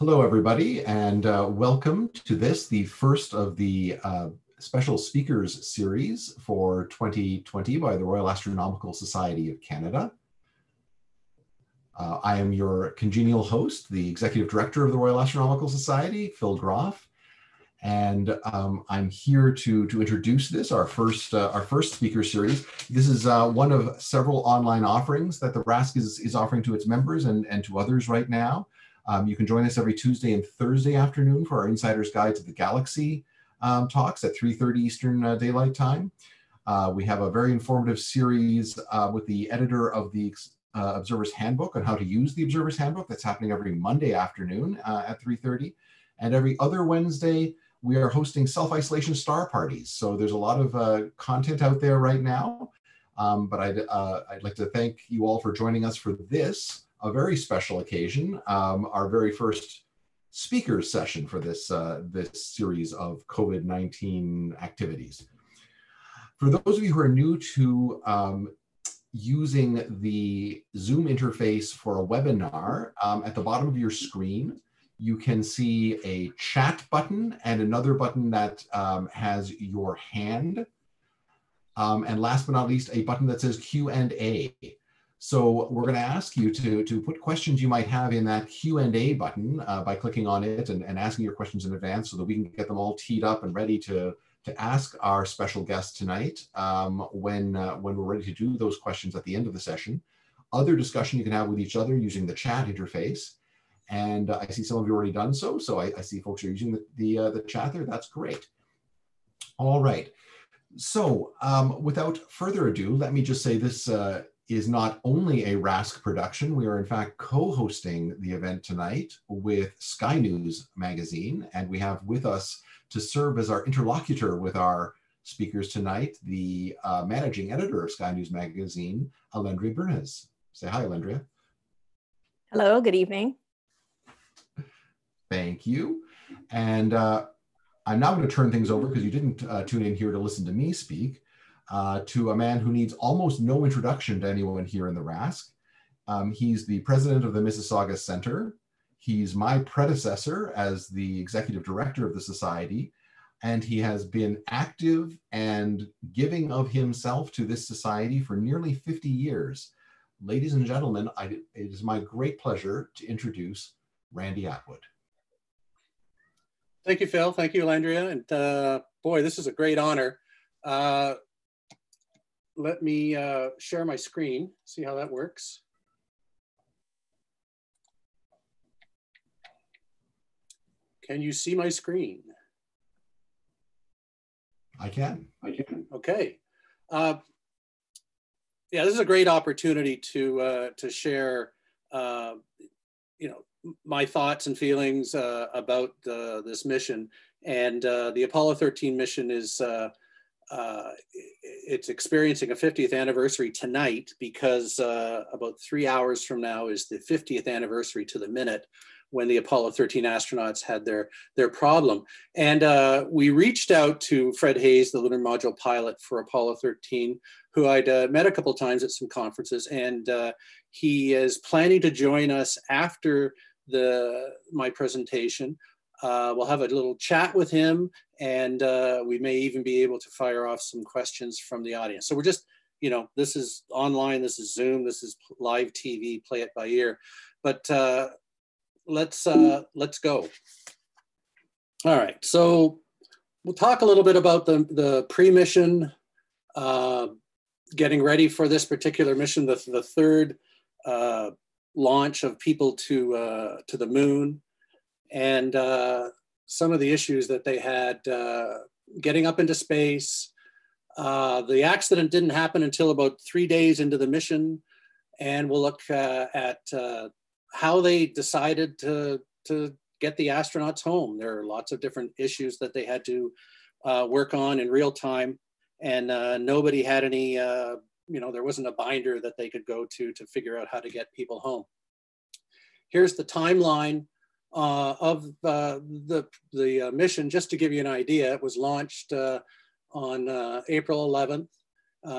Hello, everybody, and welcome to this, the first of the special speakers series for 2020 by the Royal Astronomical Society of Canada. I am your congenial host, the Executive Director of the Royal Astronomical Society, Phil Groff, and I'm here to introduce this, our first speaker series. This is one of several online offerings that the RASC is offering to its members and to others right now. You can join us every Tuesday and Thursday afternoon for our Insider's Guide to the Galaxy talks at 3:30 Eastern Daylight Time. We have a very informative series with the editor of the Observer's Handbook on how to use the Observer's Handbook. That's happening every Monday afternoon at 3:30. And every other Wednesday, we are hosting self-isolation star parties. So there's a lot of content out there right now. But I'd like to thank you all for joining us for this, a very special occasion, our very first speakers session for this, this series of COVID-19 activities. For those of you who are new to using the Zoom interface for a webinar, at the bottom of your screen, you can see a chat button and another button that has your hand. And last but not least, a button that says Q&A. So we're going to ask you to put questions you might have in that Q&A button by clicking on it and asking your questions in advance so that we can get them all teed up and ready to ask our special guest tonight when we're ready to do those questions at the end of the session. Other discussion you can have with each other using the chat interface. And I see some of you already done so. So I see folks are using the chat there. That's great. All right. So without further ado, let me just say this is not only a RASC production. We are in fact co-hosting the event tonight with Sky News Magazine. And we have with us to serve as our interlocutor with our speakers tonight, the managing editor of Sky News Magazine, Allendria Brunjes. Say hi, Allendria. Hello, good evening. Thank you. And I'm now going to turn things over, because you didn't tune in here to listen to me speak, to a man who needs almost no introduction to anyone here in the RASC. He's the president of the Mississauga Center. He's my predecessor as the executive director of the society, and he has been active and giving of himself to this society for nearly 50 years. Ladies and gentlemen, it is my great pleasure to introduce Randy Atwood. Thank you, Phil. Thank you, Allendria. And boy, this is a great honor. Let me share my screen, see how that works. Can you see my screen? I can. I can. Okay. Yeah, this is a great opportunity to share, you know, my thoughts and feelings about this mission. And the Apollo 13 mission is it's experiencing a 50th anniversary tonight, because about 3 hours from now is the 50th anniversary to the minute when the Apollo 13 astronauts had their problem. And we reached out to Fred Haise, the lunar module pilot for Apollo 13, who I'd met a couple times at some conferences, and he is planning to join us after my presentation. We'll have a little chat with him, and we may even be able to fire off some questions from the audience. So we're just, you know, this is online, this is Zoom, this is live TV, play it by ear. But let's go. All right, so we'll talk a little bit about the pre-mission, getting ready for this particular mission, the third launch of people to the moon, and some of the issues that they had getting up into space. The accident didn't happen until about 3 days into the mission, and we'll look at how they decided to get the astronauts home. There are lots of different issues that they had to work on in real time, and nobody had any, you know, there wasn't a binder that they could go to figure out how to get people home. Here's the timeline of the mission, just to give you an idea. It was launched on April 11th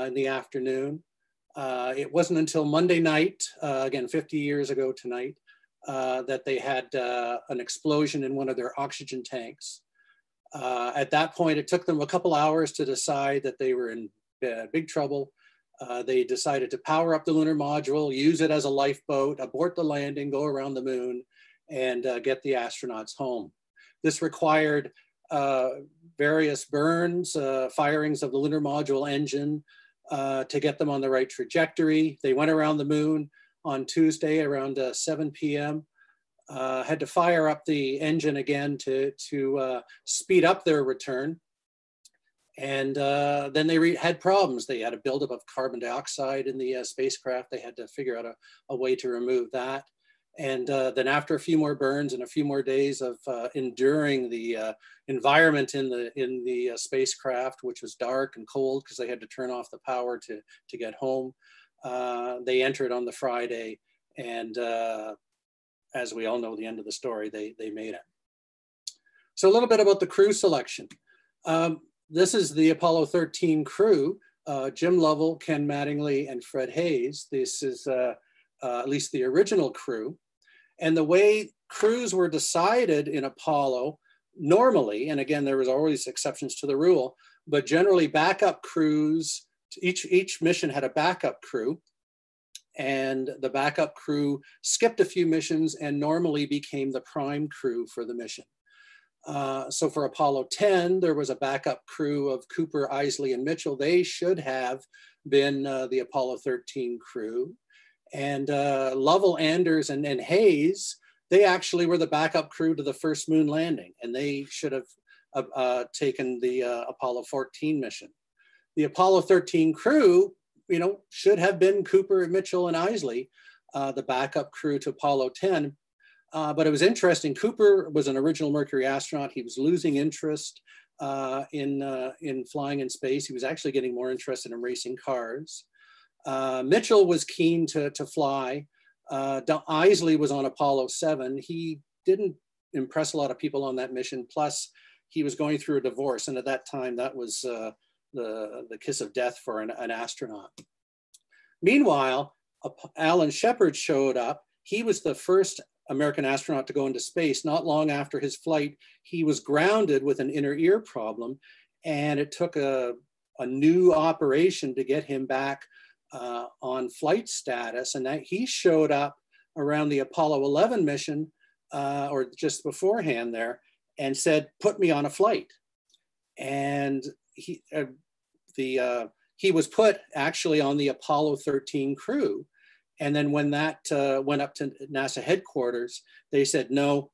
in the afternoon. It wasn't until Monday night, again, 50 years ago tonight, that they had an explosion in one of their oxygen tanks. At that point, it took them a couple hours to decide that they were in big trouble. They decided to power up the lunar module, use it as a lifeboat, abort the landing, go around the moon, and get the astronauts home. This required various burns, firings of the lunar module engine to get them on the right trajectory. They went around the moon on Tuesday around 7 p.m. Had to fire up the engine again to speed up their return. And then they had problems. They had a buildup of carbon dioxide in the spacecraft. They had to figure out a way to remove that. And then after a few more burns and a few more days of enduring the environment in the spacecraft, which was dark and cold because they had to turn off the power to get home, they entered on the Friday. And as we all know, the end of the story, they made it. So a little bit about the crew selection. This is the Apollo 13 crew, Jim Lovell, Ken Mattingly, and Fred Haise. This is at least the original crew. And the way crews were decided in Apollo normally, and again, there was always exceptions to the rule, but generally backup crews, each mission had a backup crew, and the backup crew skipped a few missions and normally became the prime crew for the mission. So for Apollo 10, there was a backup crew of Cooper, Eisele, and Mitchell. They should have been the Apollo 13 crew. And Lovell, Anders, and Haise, they actually were the backup crew to the first moon landing, and they should have taken the Apollo 14 mission. The Apollo 13 crew, you know, should have been Cooper, Mitchell, and Eisele, the backup crew to Apollo 10. But it was interesting. Cooper was an original Mercury astronaut. He was losing interest in flying in space. He was actually getting more interested in racing cars. Mitchell was keen to fly. Eisele was on Apollo 7. He didn't impress a lot of people on that mission. Plus, he was going through a divorce. And at that time, that was the kiss of death for an astronaut. Meanwhile, Alan Shepard showed up. He was the first American astronaut to go into space. Not long after his flight, he was grounded with an inner ear problem, and it took a new operation to get him back on flight status. And that he showed up around the Apollo 11 mission, or just beforehand there, and said, "Put me on a flight." And he was put actually on the Apollo 13 crew. And then when that went up to NASA headquarters, they said, no,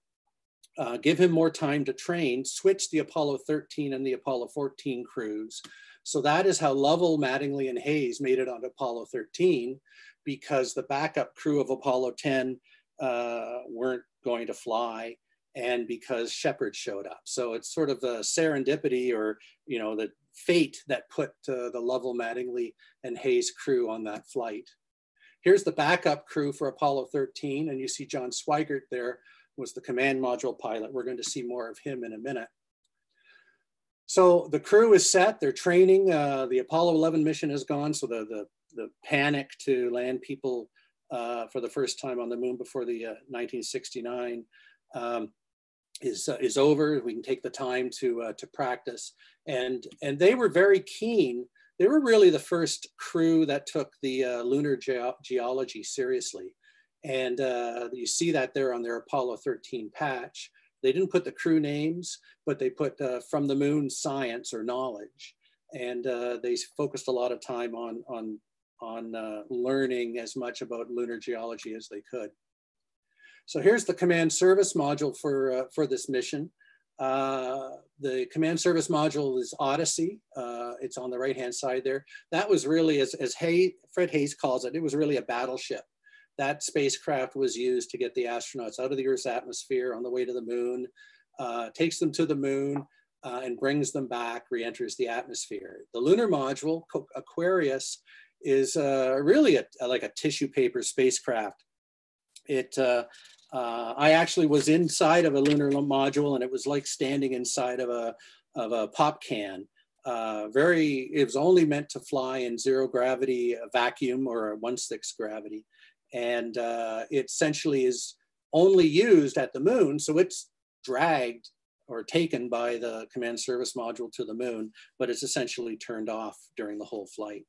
give him more time to train, switch the Apollo 13 and the Apollo 14 crews. So that is how Lovell, Mattingly, and Haise made it on Apollo 13, because the backup crew of Apollo 10 weren't going to fly, and because Shepard showed up. So it's sort of a serendipity, or, you know, the fate that put the Lovell, Mattingly, and Haise crew on that flight. Here's the backup crew for Apollo 13, and you see John Swigert there was the command module pilot. We're going to see more of him in a minute. So the crew is set, they're training. The Apollo 11 mission is gone, so the panic to land people for the first time on the moon before the 1969 is over. We can take the time to practice. And they were very keen. They were really the first crew that took the lunar geology seriously. And you see that there on their Apollo 13 patch. They didn't put the crew names, but they put from the moon science or knowledge. And they focused a lot of time on learning as much about lunar geology as they could. So here's the command service module for this mission. The command service module is Odyssey. It's on the right-hand side there. That was really, as Fred Haise calls it, it was really a battleship. That spacecraft was used to get the astronauts out of the Earth's atmosphere on the way to the moon, takes them to the moon, and brings them back, re-enters the atmosphere. The lunar module, Aquarius, is really like a tissue paper spacecraft. It I actually was inside of a lunar module, and it was like standing inside of a pop can. It was only meant to fly in zero gravity, a vacuum, or 1/6 gravity. And it essentially is only used at the moon. So it's dragged or taken by the command service module to the moon, but it's essentially turned off during the whole flight.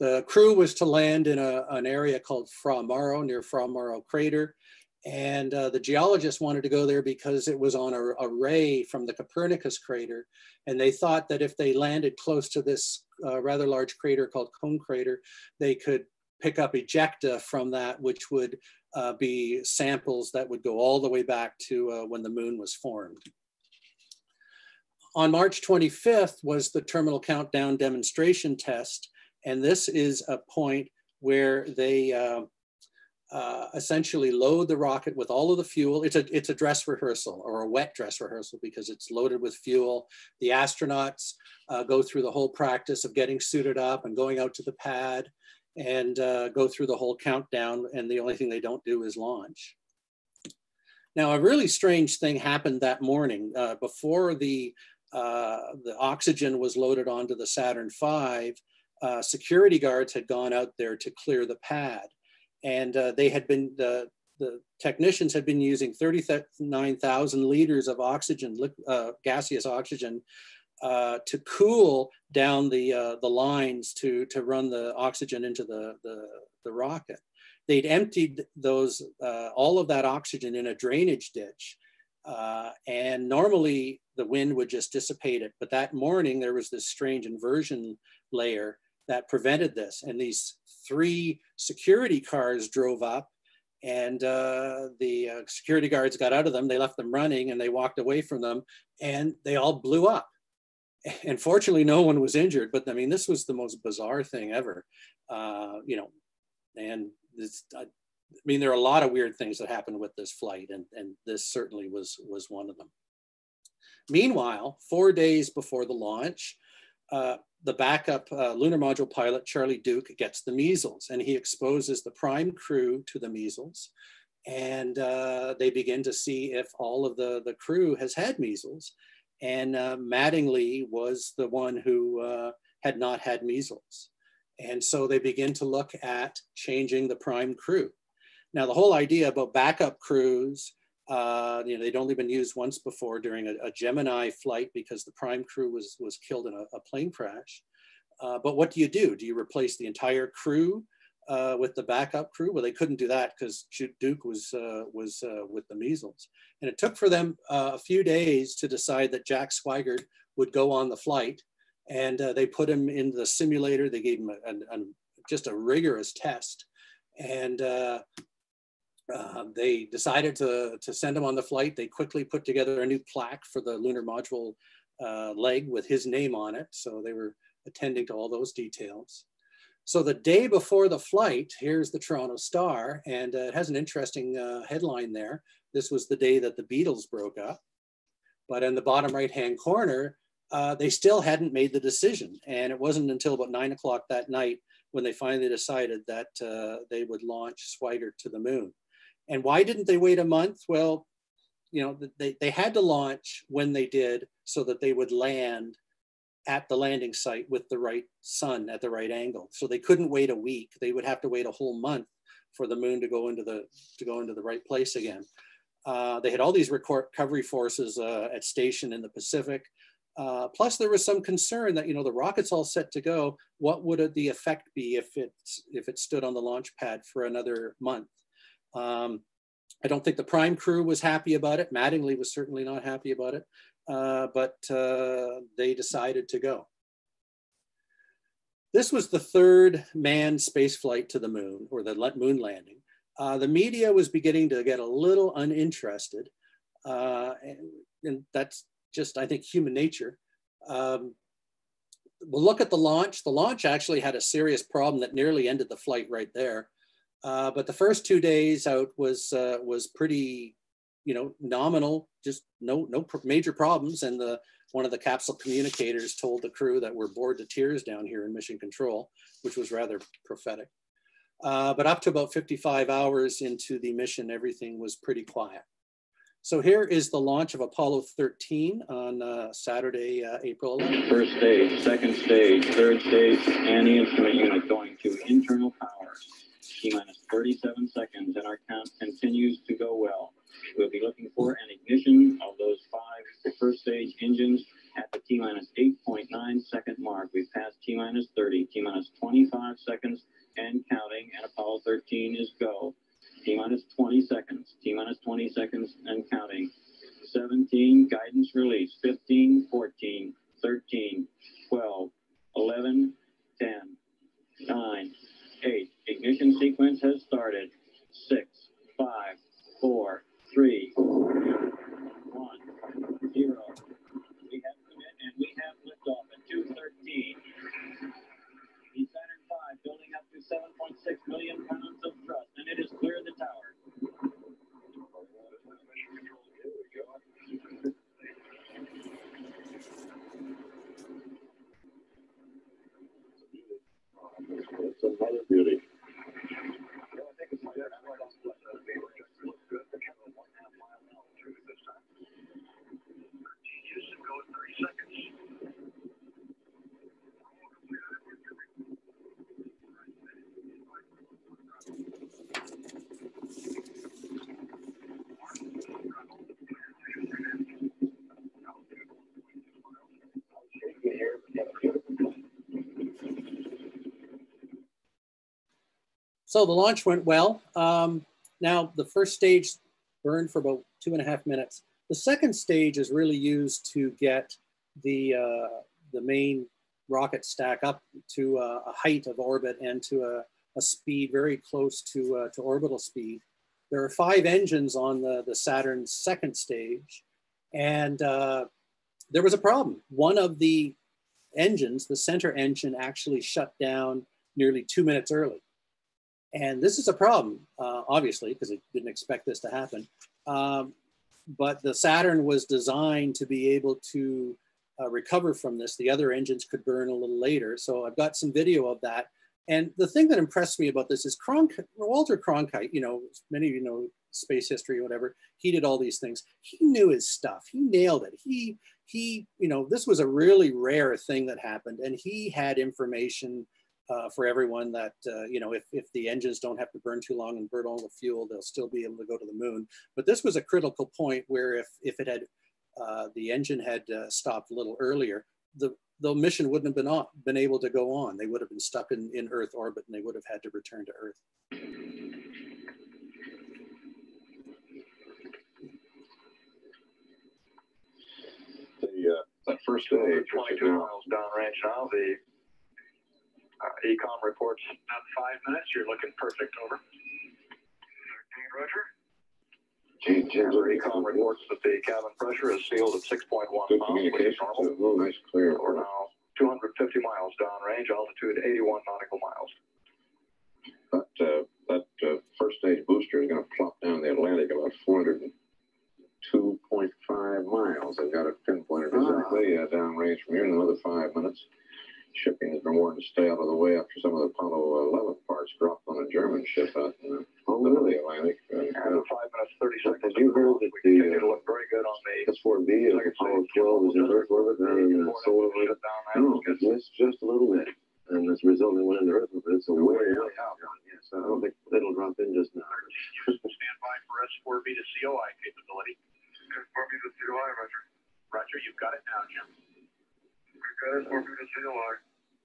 The crew was to land in an area called Fra Mauro, near Fra Mauro Crater. And the geologists wanted to go there because it was on a ray from the Copernicus crater. And they thought that if they landed close to this rather large crater called Cone Crater, they could pick up ejecta from that, which would be samples that would go all the way back to when the moon was formed. On March 25th was the terminal countdown demonstration test. And this is a point where they essentially load the rocket with all of the fuel. It's a dress rehearsal, or a wet dress rehearsal, because it's loaded with fuel. The astronauts go through the whole practice of getting suited up and going out to the pad and go through the whole countdown. And the only thing they don't do is launch. Now, a really strange thing happened that morning. Before the oxygen was loaded onto the Saturn V, security guards had gone out there to clear the pad. And they had been, the technicians had been using 39,000 liters of oxygen, gaseous oxygen, to cool down the lines to run the oxygen into the rocket. They'd emptied those, all of that oxygen in a drainage ditch. And normally the wind would just dissipate it. But that morning there was this strange inversion layer that prevented this. And these three security cars drove up, and the security guards got out of them. They left them running and they walked away from them, and they all blew up. And fortunately, no one was injured, but I mean, this was the most bizarre thing ever. You know, and this, I mean, there are a lot of weird things that happened with this flight, and this certainly was one of them. Meanwhile, 4 days before the launch, the backup lunar module pilot, Charlie Duke, gets the measles, and he exposes the prime crew to the measles. And they begin to see if all of the crew has had measles. And Mattingly was the one who had not had measles. And so they begin to look at changing the prime crew. Now, the whole idea about backup crews, you know, they'd only been used once before during a Gemini flight because the prime crew was killed in a plane crash. But what do you do? Do you replace the entire crew with the backup crew? Well, they couldn't do that because Duke was with the measles. And it took for them a few days to decide that Jack Swigert would go on the flight. And they put him in the simulator. They gave him just a rigorous test. And they decided to send him on the flight. They quickly put together a new plaque for the lunar module leg with his name on it. So they were attending to all those details. So the day before the flight, here's the Toronto Star, and it has an interesting headline there. This was the day that the Beatles broke up. But in the bottom right-hand corner, they still hadn't made the decision. And it wasn't until about 9 o'clock that night when they finally decided that they would launch Swigert to the moon. And why didn't they wait a month? Well, you know, they had to launch when they did so that they would land at the landing site with the right sun at the right angle. So they couldn't wait a week. They would have to wait a whole month for the moon to go into the right place again. They had all these recovery forces at station in the Pacific. Plus, there was some concern that, you know, the rocket's all set to go. What would the effect be if it stood on the launch pad for another month? I don't think the prime crew was happy about it. Mattingly was certainly not happy about it, but they decided to go. This was the third manned space flight to the moon, or the moon landing. The media was beginning to get a little uninterested, and that's just, I think, human nature. We'll look at the launch. The launch actually had a serious problem that nearly ended the flight right there. But the first 2 days out was pretty, you know, nominal, just no major problems. And one of the capsule communicators told the crew that we're bored to tears down here in Mission Control, which was rather prophetic. But up to about 55 hours into the mission, everything was pretty quiet. So here is the launch of Apollo 13 on Saturday, April 11th. First stage, second stage, third stage, and the instrument unit going to internal power. minus 37 seconds, and our count continues to go well. We'll be looking for an ignition of those 5 first stage engines at the T minus 8.9 second mark. We've passed T minus 30, T minus 25 seconds and counting, and Apollo 13 is go. T minus 20 seconds, T minus 20 seconds and counting. 17, guidance release, 15, 14, 13, 12, 11, 10, 9, 8. Ignition sequence has started. 6, 5, 4, 3, 1, 0. We have commit and we have liftoff at 2:13. The Saturn V building up to 7.6 million pounds of thrust, and it is clear the tower. It's another beauty. So the launch went well. Now the first stage burned for about 2.5 minutes. The second stage is really used to get the main rocket stack up to a height of orbit and to a speed very close to orbital speed. There are 5 engines on the Saturn's second stage, and there was a problem. One of the engines, the center engine, actually shut down nearly 2 minutes early. And this is a problem, obviously, because it didn't expect this to happen. But the Saturn was designed to be able to recover from this. The other engines could burn a little later. So I've got some video of that. And the thing that impressed me about this is Walter Cronkite, you know, many of you know space history or whatever, he did all these things. He knew his stuff. He nailed it. He you know, this was a really rare thing that happened. And he had information for everyone that, you know, if the engines don't have to burn too long and burn all the fuel, they'll still be able to go to the moon. But this was a critical point where if it had, the engine had stopped a little earlier, the mission wouldn't have been able to go on. They would have been stuck in Earth orbit, and they would have had to return to Earth. That first day, 22 miles downrange now, the ECOM reports about 5 minutes. You're looking perfect. Over. 13, Roger. ECOM reports that the cabin pressure is sealed at 6.1 miles, which is normal. Nice clear. We're now 250 miles downrange, altitude 81 nautical miles. That first stage booster is going to plop down the Atlantic about 402.5 miles. I've got it pinpointed exactly downrange from here in another 5 minutes. Shipping has been warned to stay out of the way after some of the Apollo 11 parts dropped on a German ship out in the middle of the Atlantic. And 5 minutes, 30 seconds. You heard that it looked very good on the S4B and Apollo 12 is in Earth orbit and solar orbit. No, it's just a little bit. And as a result, it went into Earth orbit. It's a way out. Yes, I don't think it'll drop in just now. Stand by for S4B to COI capability. S4B to COI, Roger. Roger, you've got it now, Jim. I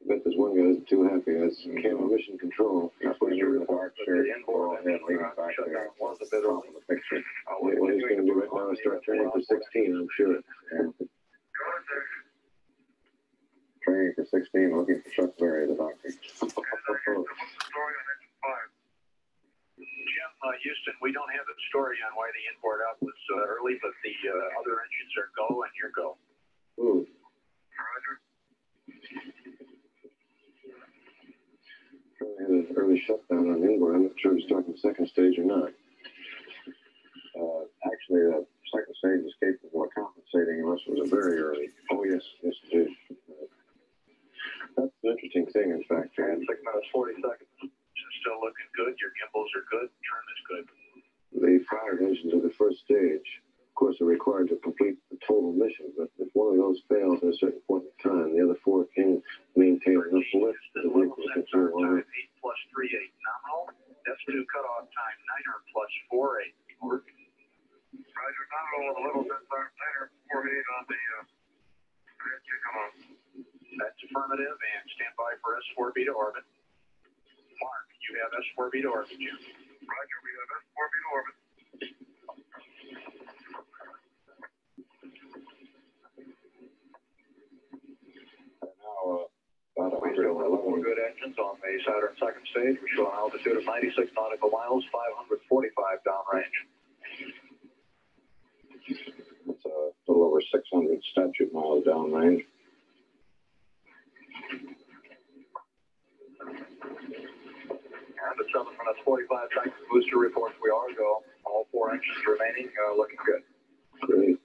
bet there's one guy that's too happy. That's camera mission control. That's what you require. One of the better ones in the picture. What he's going to do right now is start training for 16, I'm sure. Training for 16, looking for Chuck Berry, the doctor. Jim, Houston, we don't have a story on why the inboard out was early, but the other engines are go and you're go. Ooh. Had an early shutdown on inboard. I'm not sure if it's talking second stage or not. Actually, the second stage is capable of compensating unless it was a very early. Oh, yes, yes, it is. That's an interesting thing, in fact. 6 minutes, 40 seconds. Still looking good. Your gimbals are good. Turn is good. The 5 engines of the first stage, of course, are required to complete the total mission, but if one of those fails at a certain point in time, the other 4 can maintain enough lift. The level sensor time 8 plus 3.8 nominal. new cutoff time, Niner plus 48. Roger, Niner a little bit there, Niner 48 on the kickoff. That's affirmative, and stand by for S4B to orbit. Mark, you have S4B to orbit, Jim. Roger, we have S4B to orbit. We still have four good engines on the Saturn second stage. We show an altitude of 96 nautical miles, 545 downrange. That's a little over 600 statute miles downrange. And at 7 minutes 45 seconds, booster reports we are go. All four engines remaining, looking good. Great.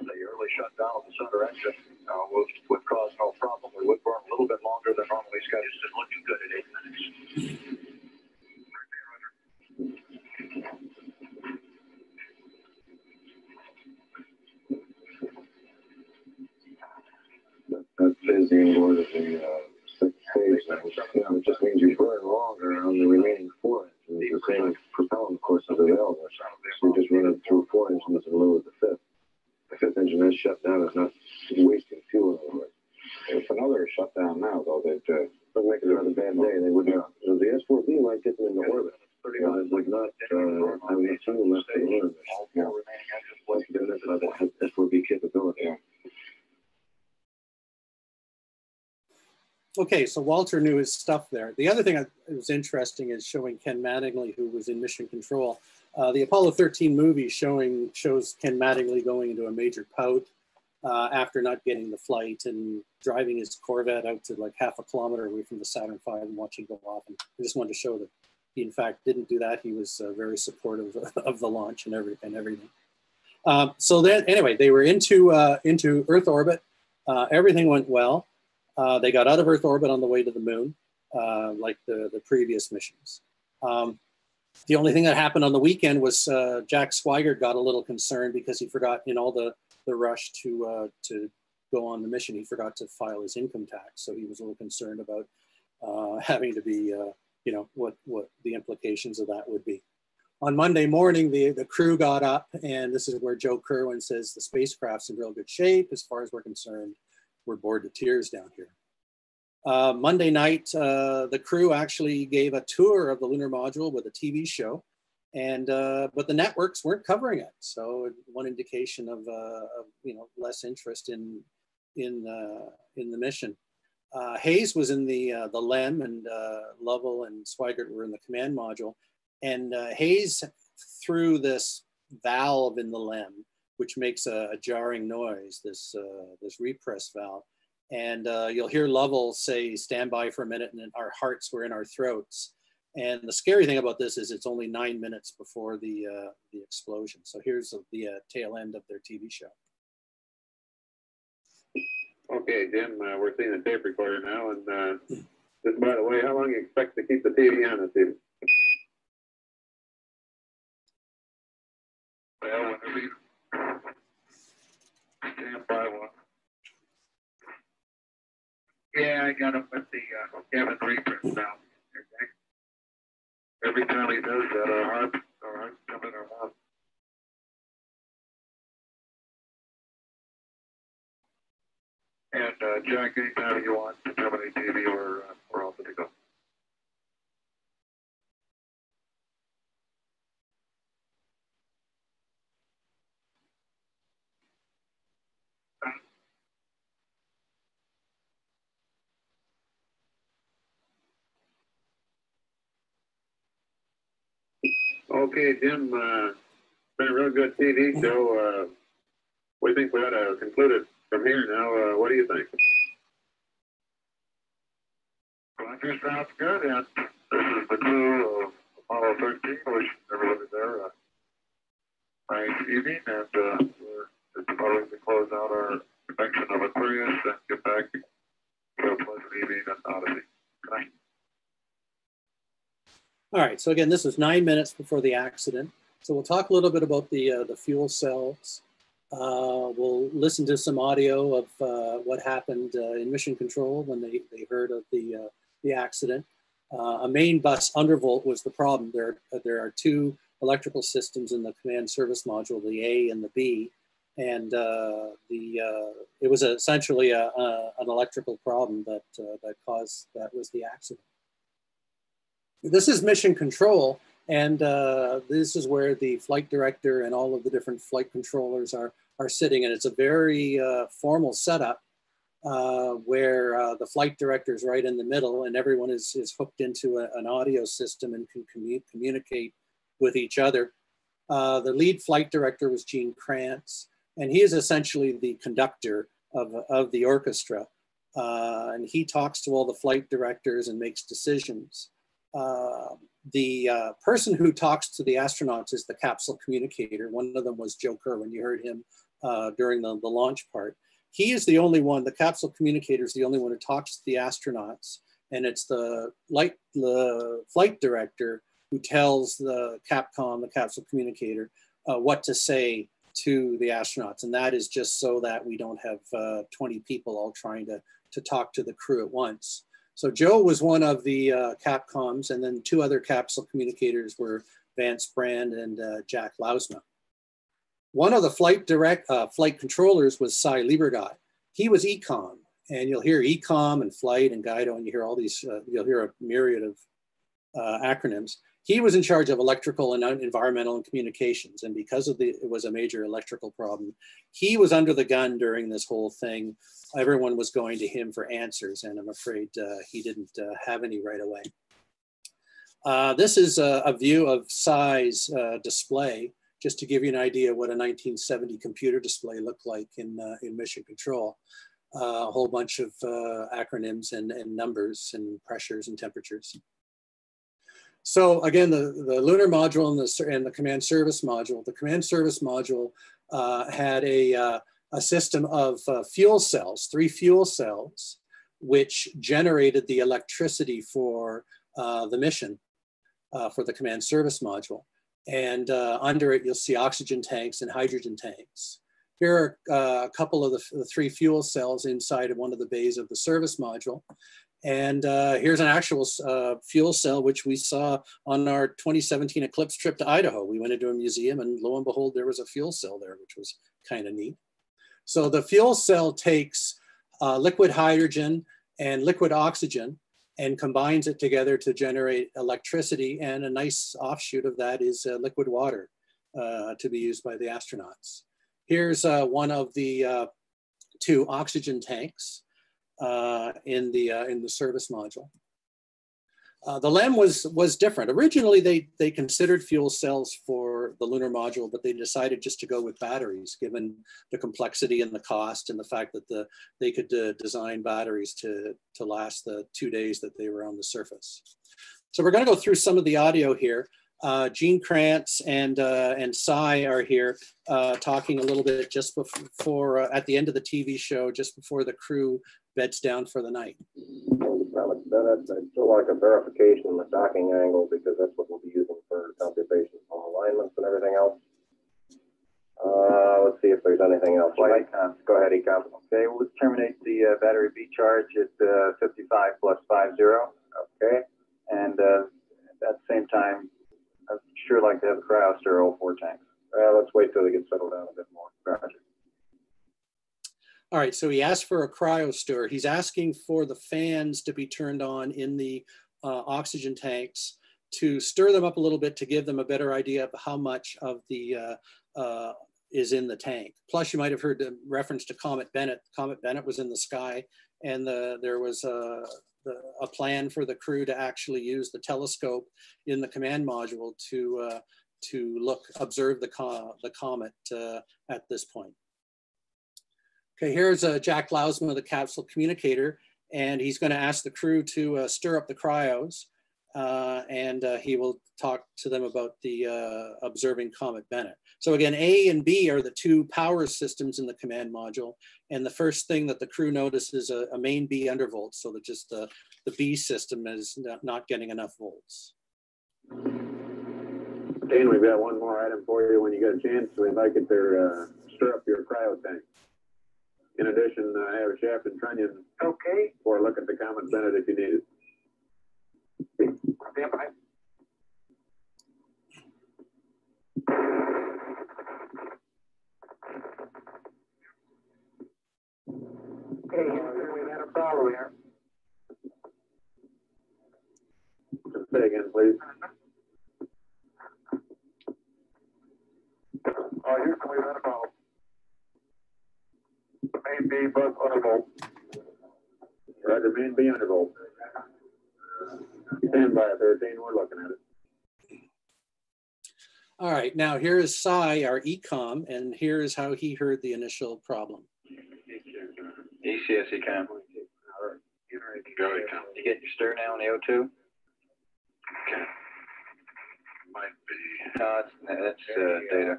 The early shutdown of the center engine would cause no problem. We would burn a little bit longer than normally scheduled. It's looking good at 8 minutes. That is the end of the sixth stage. Yeah, it just means you burn longer on the remaining 4 inches. It's the same propellant course as available. We're just running through 4 inches in lieu of the fifth. The fifth engine is shut down. It's not wasting fuel over it. If another is shut down now, though, they'd make it another bad day. They would not. So the S4B might get them into orbit. It would not. I would assume that they learned this S4B capability. Yeah. Okay, so Walter knew his stuff there. The other thing that was interesting is showing Ken Mattingly, who was in Mission Control. The Apollo 13 movie shows Ken Mattingly going into a major pout after not getting the flight and driving his Corvette out to like half a kilometer away from the Saturn V and watching go off. And I just wanted to show that he, in fact, didn't do that. He was very supportive of the launch and everything. So then, anyway, they were into Earth orbit. Everything went well. They got out of Earth orbit on the way to the moon, like the previous missions. The only thing that happened on the weekend was Jack Swigert got a little concerned because he forgot in all the rush to go on the mission. He forgot to file his income tax, so he was a little concerned about having to be, you know, what the implications of that would be. On Monday morning, the crew got up, and this is where Joe Kerwin says the spacecraft's in real good shape. As far as we're concerned, we're bored to tears down here. Monday night, the crew actually gave a tour of the lunar module with a TV show, and but the networks weren't covering it. So one indication of you know, less interest in the mission. Haise was in the LEM, and Lovell and Swigert were in the command module, and Haise threw this valve in the LEM, which makes a jarring noise. This repress valve. And you'll hear Lovell say, stand by for a minute, and then our hearts were in our throats. And the scary thing about this is it's only 9 minutes before the explosion. So here's the tail end of their TV show. Okay, Jim, we're seeing a tape recorder now. And just by the way, how long do you expect to keep the TV on this evening? Well, whenever you stand by one. Yeah, I got him with the Kevin repress now. Every time he does that, our hearts come in our mouth. And Jack, anytime you want to terminate TV, we're all good to go. Okay, Jim, been a real good TV show. We think we ought to conclude it from here now. What do you think? Well, I think sounds good. And this is the crew of Apollo 13. I wish everybody there a nice evening. And we're just about ready to close out our section of Aquarius and get back to a pleasant evening at Odyssey. Good night. All right, so again, this was 9 minutes before the accident. So we'll talk a little bit about the fuel cells. We'll listen to some audio of what happened in Mission Control when they heard of the accident. A main bus undervolt was the problem. There are two electrical systems in the command service module, the A and the B, and it was essentially an electrical problem that caused, that was the accident. This is Mission Control, and this is where the flight director and all of the different flight controllers are sitting, and it's a very formal setup where the flight director is right in the middle, and everyone is hooked into an audio system and can communicate with each other. The lead flight director was Gene Kranz, and he is essentially the conductor of the orchestra. And he talks to all the flight directors and makes decisions. The person who talks to the astronauts is the capsule communicator. One of them was Joe Kerwin. You heard him during the launch part. He is the only one, the capsule communicator is the only one who talks to the astronauts. And it's the flight director who tells the CAPCOM, the capsule communicator, what to say to the astronauts. And that is just so that we don't have 20 people all trying to talk to the crew at once. So Joe was one of the CAPCOMs, and then two other capsule communicators were Vance Brand and Jack Lousma. One of the flight controllers was Sy Liebergot. He was ECOM, and you'll hear ECOM and flight and Guido, and you hear all these, you'll hear a myriad of acronyms. He was in charge of electrical and environmental and communications, and because of it was a major electrical problem, he was under the gun during this whole thing. Everyone was going to him for answers, and I'm afraid he didn't have any right away. This is a view of Sy's display, just to give you an idea what a 1970 computer display looked like in Mission Control. A whole bunch of acronyms and numbers and pressures and temperatures. So again, the lunar module and the command service module. The command service module had a system of fuel cells, 3 fuel cells, which generated the electricity for the mission, for the command service module. And under it, you'll see oxygen tanks and hydrogen tanks. Here are a couple of the 3 fuel cells inside of one of the bays of the service module. And here's an actual fuel cell, which we saw on our 2017 eclipse trip to Idaho. We went into a museum and lo and behold, there was a fuel cell there, which was kind of neat. So the fuel cell takes liquid hydrogen and liquid oxygen and combines it together to generate electricity. And a nice offshoot of that is liquid water to be used by the astronauts. Here's one of the 2 oxygen tanks in the service module. The LEM was different. Originally, they considered fuel cells for the lunar module, but they decided just to go with batteries, given the complexity and the cost and the fact that they could design batteries to last the 2 days that they were on the surface. So we're going to go through some of the audio here. Gene Kranz and Sy are here talking a little bit just before, at the end of the TV show, just before the crew beds down for the night. Comet Bennett, I'd still like a verification in the docking angle because that's what we'll be using for computations on alignments and everything else. Let's see if there's anything else. Go ahead, Ecom. Okay, well, let's terminate the battery B charge at 55 plus 50. Okay, and at the same time, I'd sure like to have a cryostat all 4 tanks. Let's wait till they get settled down a bit more. Roger. All right, so he asked for a cryostat. He's asking for the fans to be turned on in the oxygen tanks to stir them up a little bit to give them a better idea of how much of the is in the tank. Plus, you might have heard the reference to Comet Bennett. Comet Bennett was in the sky, and there was a plan for the crew to actually use the telescope in the command module to observe the comet at this point. Okay, here's Jack Lousma, the capsule communicator, and he's going to ask the crew to stir up the cryos, and he will talk to them about the observing Comet Bennett. So again, A and B are the 2 power systems in the command module, and the first thing that the crew notice is a main B undervolt, so that just the B system is not getting enough volts. Dan, we've got one more item for you when you get a chance. We'd like it to stir up your cryo tank. In addition, I have a shaft and trunnion. Okay. Or look at the Comet Bennett if you need it. Stand by. Okay, we had a problem here. Say again, please. Houston, we've had a problem. Main B bus undervolt. Roger, main B undervolt. Stand by 13, we're looking at it. All right, now here is Sy, our ECOM, and here is how he heard the initial problem. ECS ECOM. All right. Go ECOM. You get your stir now in AO2? Okay. Might be. No, that's data.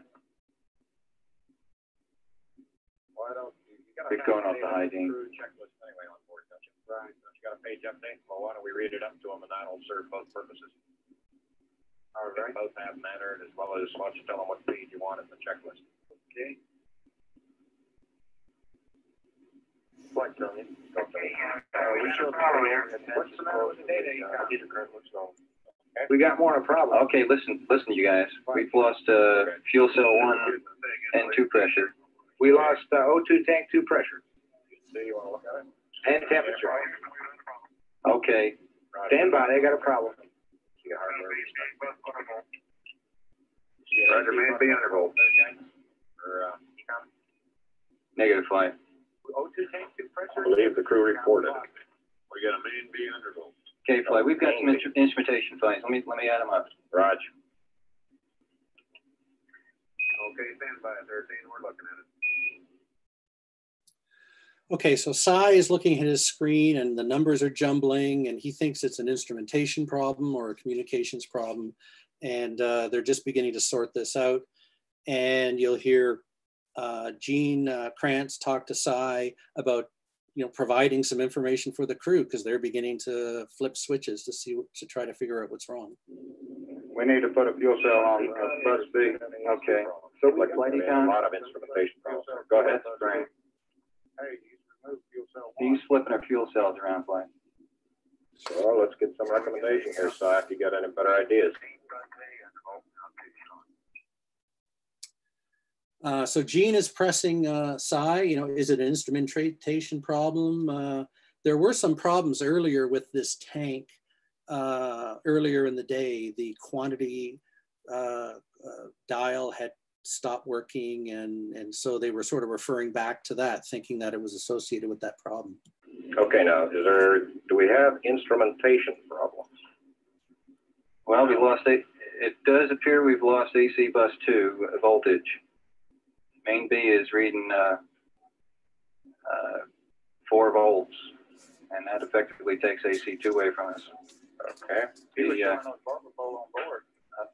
Why don't you are going off the high dean. Checklist anyway on board, don't you? Right. Don't you got a page update? Well, why don't we read it up to them, and that'll serve both purposes. All right. Both have mannered as well as why don't you tell them what feed you want in the checklist. Okay. What, Tony? Okay. We should follow here. What's the matter with the data? We got more of a problem. Okay, listen, you guys. We've lost fuel cell 1 and 2 pressure. We lost O2 tank 2 pressure. And temperature. Okay. Stand by, they got a problem. Roger, man, be undervolt. Negative flight. O2 tank 2 pressure? I believe the crew reported. We got a main B undervolt. Okay, flight. We've got some instrumentation flights. Let me add them up. Roger. Okay, stand by 13. We're looking at it. Okay, so Sy is looking at his screen and the numbers are jumbling and he thinks it's an instrumentation problem or a communications problem. And they're just beginning to sort this out. And you'll hear Gene Kranz talk to Sy about providing some information for the crew because they're beginning to flip switches to see to try to figure out what's wrong. We need to put a fuel cell on bus B. Okay. So we have a lot of instrumentation problems. Go ahead, Graham. Hey, he's flipping our fuel cells around, flight. So let's get some recommendation here, Si, if you got any better ideas. So Gene is pressing Sy, is it an instrumentation problem? There were some problems earlier with this tank, earlier in the day. The quantity dial had stopped working, and so they were sort of referring back to that, thinking that it was associated with that problem. Okay, now, do we have instrumentation problems? Well, we lost it does appear we've lost AC bus 2 voltage. Main B is reading 4 volts, and that effectively takes AC2 away from us. Okay.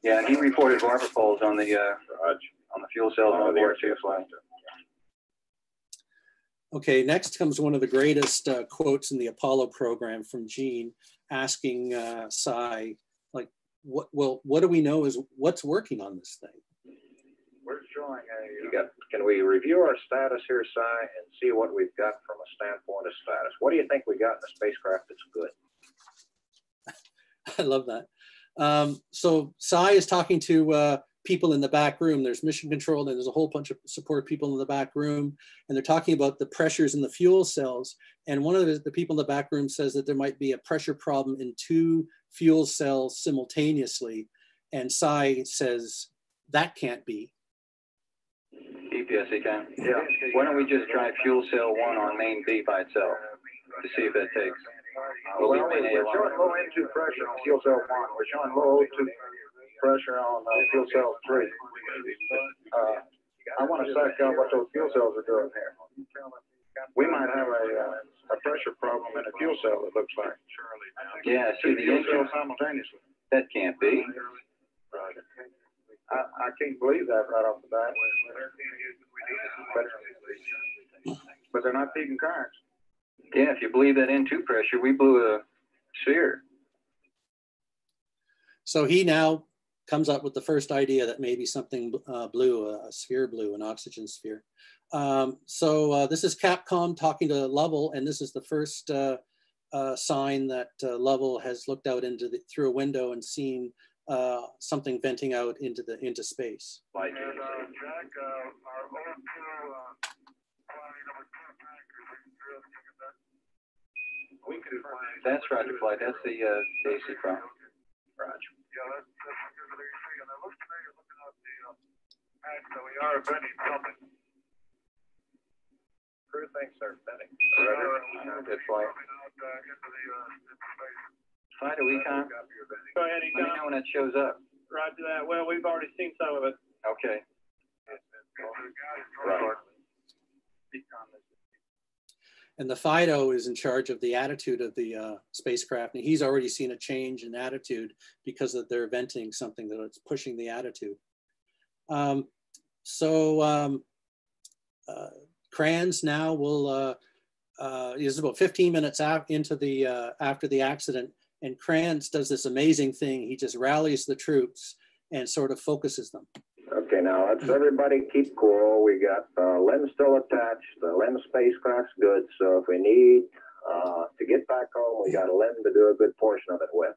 Yeah, and he reported varvapoles on the fuel cells on board too. Okay, next comes one of the greatest quotes in the Apollo program from Gene, asking Sy, like, what do we know is what's working on this thing? We're showing can we review our status here, Si, and see what we've got from a standpoint of status? What do you think we got in the spacecraft that's good? I love that. So Si is talking to people in the back room. There's mission control, and there's a whole bunch of support people in the back room, and they're talking about the pressures in the fuel cells. And one of the people in the back room says that there might be a pressure problem in 2 fuel cells simultaneously. And Si says, that can't be. EPSC can. Yeah. Why don't we just try fuel cell 1 on main B by itself to see if that takes? Well, we're showing low O2 pressure on fuel cell 1. We're showing low O2 pressure on fuel cell 3. I want to check out what those fuel cells are doing here. We might have a pressure problem in a fuel cell, it looks like. Yeah, see the fuel cell simultaneously. That can't be. Right. I can't believe that right off the bat. But they're not feeding currents. Yeah, if you believe that N2 pressure, we blew a sphere. So he now comes up with the first idea that maybe something blue, a sphere blue, an oxygen sphere. This is Capcom talking to Lovell, and this is the first sign that Lovell has looked out into the, through a window and seen something venting out into the space. And, Jack, our own crew, we could find that's Roger Flight. That's the AC crop. Roger. Yeah, that's what you're going to see. And it looks to me you're looking at the fact that we are venting something. Crew thinks they're venting. Roger. Good flight. Side of econ. Go ahead, econ. Let me know when it shows up. Roger that. Well, we've already seen some of it. Okay. Right. And the Fido is in charge of the attitude of the spacecraft, and he's already seen a change in attitude because of their venting something that's pushing the attitude. Kranz now will is about 15 minutes into the after the accident, and Kranz does this amazing thing. He just rallies the troops and sort of focuses them. Okay, now let's everybody keep cool. We got the LEM still attached. The LEM spacecraft's good, so if we need to get back home, we got a LEM to do a good portion of it with.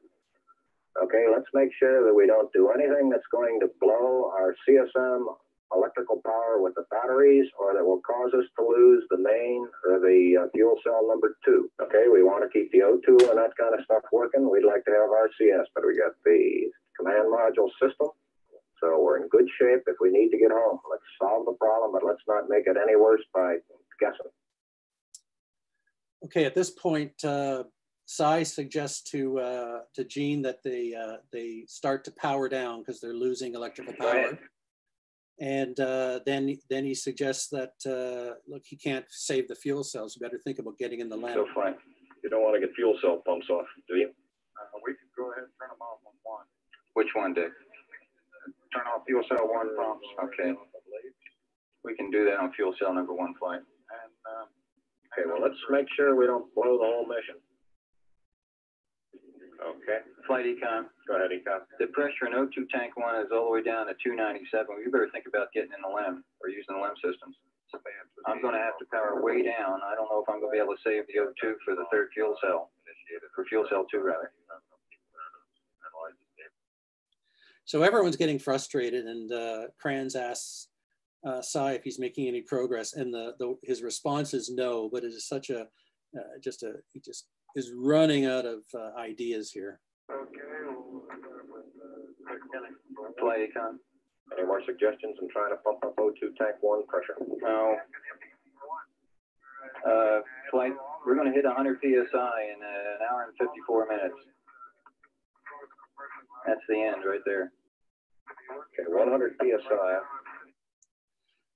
Okay, let's make sure that we don't do anything that's going to blow our CSM electrical power with the batteries, or that will cause us to lose the main or the fuel cell number 2. Okay, we want to keep the O2 and that kind of stuff working. We'd like to have RCS, but we got the command module system. So we're in good shape if we need to get home. Let's solve the problem, but let's not make it any worse by guessing. Okay, at this point, Sy suggests to Gene that they start to power down because they're losing electrical power. And then he suggests that, look, he can't save the fuel cells. You better think about getting in the LEM. So fine. You don't want to get fuel cell pumps off, do you? We can go ahead and turn them off on one. Which one, Dick? Turn off fuel cell 1 pumps. Okay. We can do that on fuel cell number 1 flight. And, okay, well, let's make sure we don't blow the whole mission. Okay. Flight Econ. Go ahead, Econ. The pressure in O2 tank 1 is all the way down to 297. You better think about getting in the LEM or using the LEM systems. I'm going to have to power way down. I don't know if I'm going to be able to save the O2 for the third fuel cell, for fuel cell 2, rather. So everyone's getting frustrated, and Kranz asks Sy if he's making any progress, and his response is no. But it is such a he just is running out of ideas here. Okay, we'll start with play econ. Any more suggestions in trying to pump up O2 tank 1 pressure? No. Flight, we're going to hit 100 psi in an hour and 54 minutes. That's the end right there. Okay, 100 psi.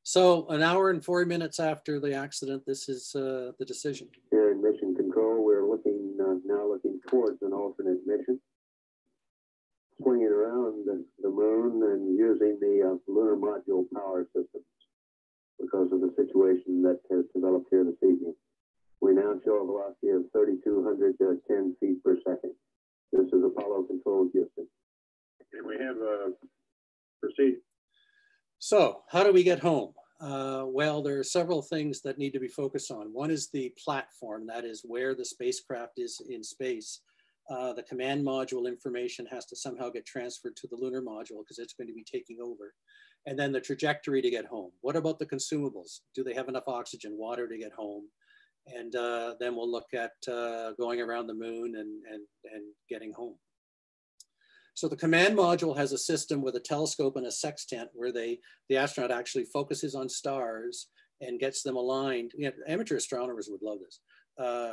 So an hour and 4 minutes after the accident, this is the decision. Here in Mission Control, we're looking now looking towards an alternate mission, swinging around the moon and using the lunar module power systems because of the situation that has developed here this evening. We now show a velocity of 3,210 feet per second. This is Apollo Control Houston. Okay, we have a proceed. So how do we get home? Well, there are several things that need to be focused on. One is the platform, that is where the spacecraft is in space. The command module information has to somehow get transferred to the lunar module because it's going to be taking over. And then the trajectory to get home. What about the consumables? Do they have enough oxygen, water to get home? And then we'll look at going around the moon and getting home. So the command module has a system with a telescope and a sextant where the astronaut actually focuses on stars and gets them aligned. You know, amateur astronomers would love this.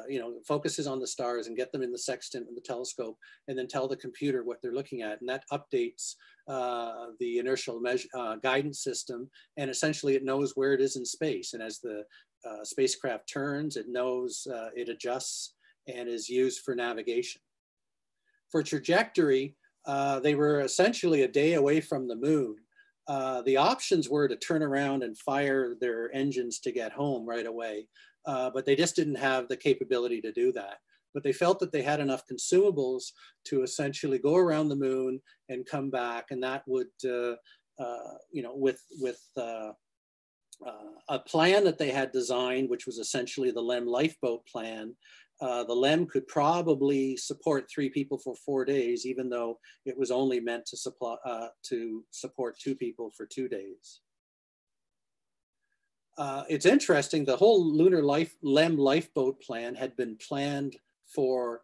You know, focuses on the stars and get them in the sextant and the telescope, and then tell the computer what they're looking at. And that updates the inertial measure, guidance system. And essentially it knows where it is in space. And as the spacecraft turns, it knows, it adjusts and is used for navigation. For trajectory, they were essentially a day away from the moon. The options were to turn around and fire their engines to get home right away, but they just didn't have the capability to do that. but they felt that they had enough consumables to essentially go around the moon and come back, and that would, you know, with a plan that they had designed, which was essentially the Lem lifeboat plan. The Lem could probably support 3 people for 4 days, even though it was only meant to, support 2 people for 2 days. It's interesting, the whole lunar Lem lifeboat plan had been planned for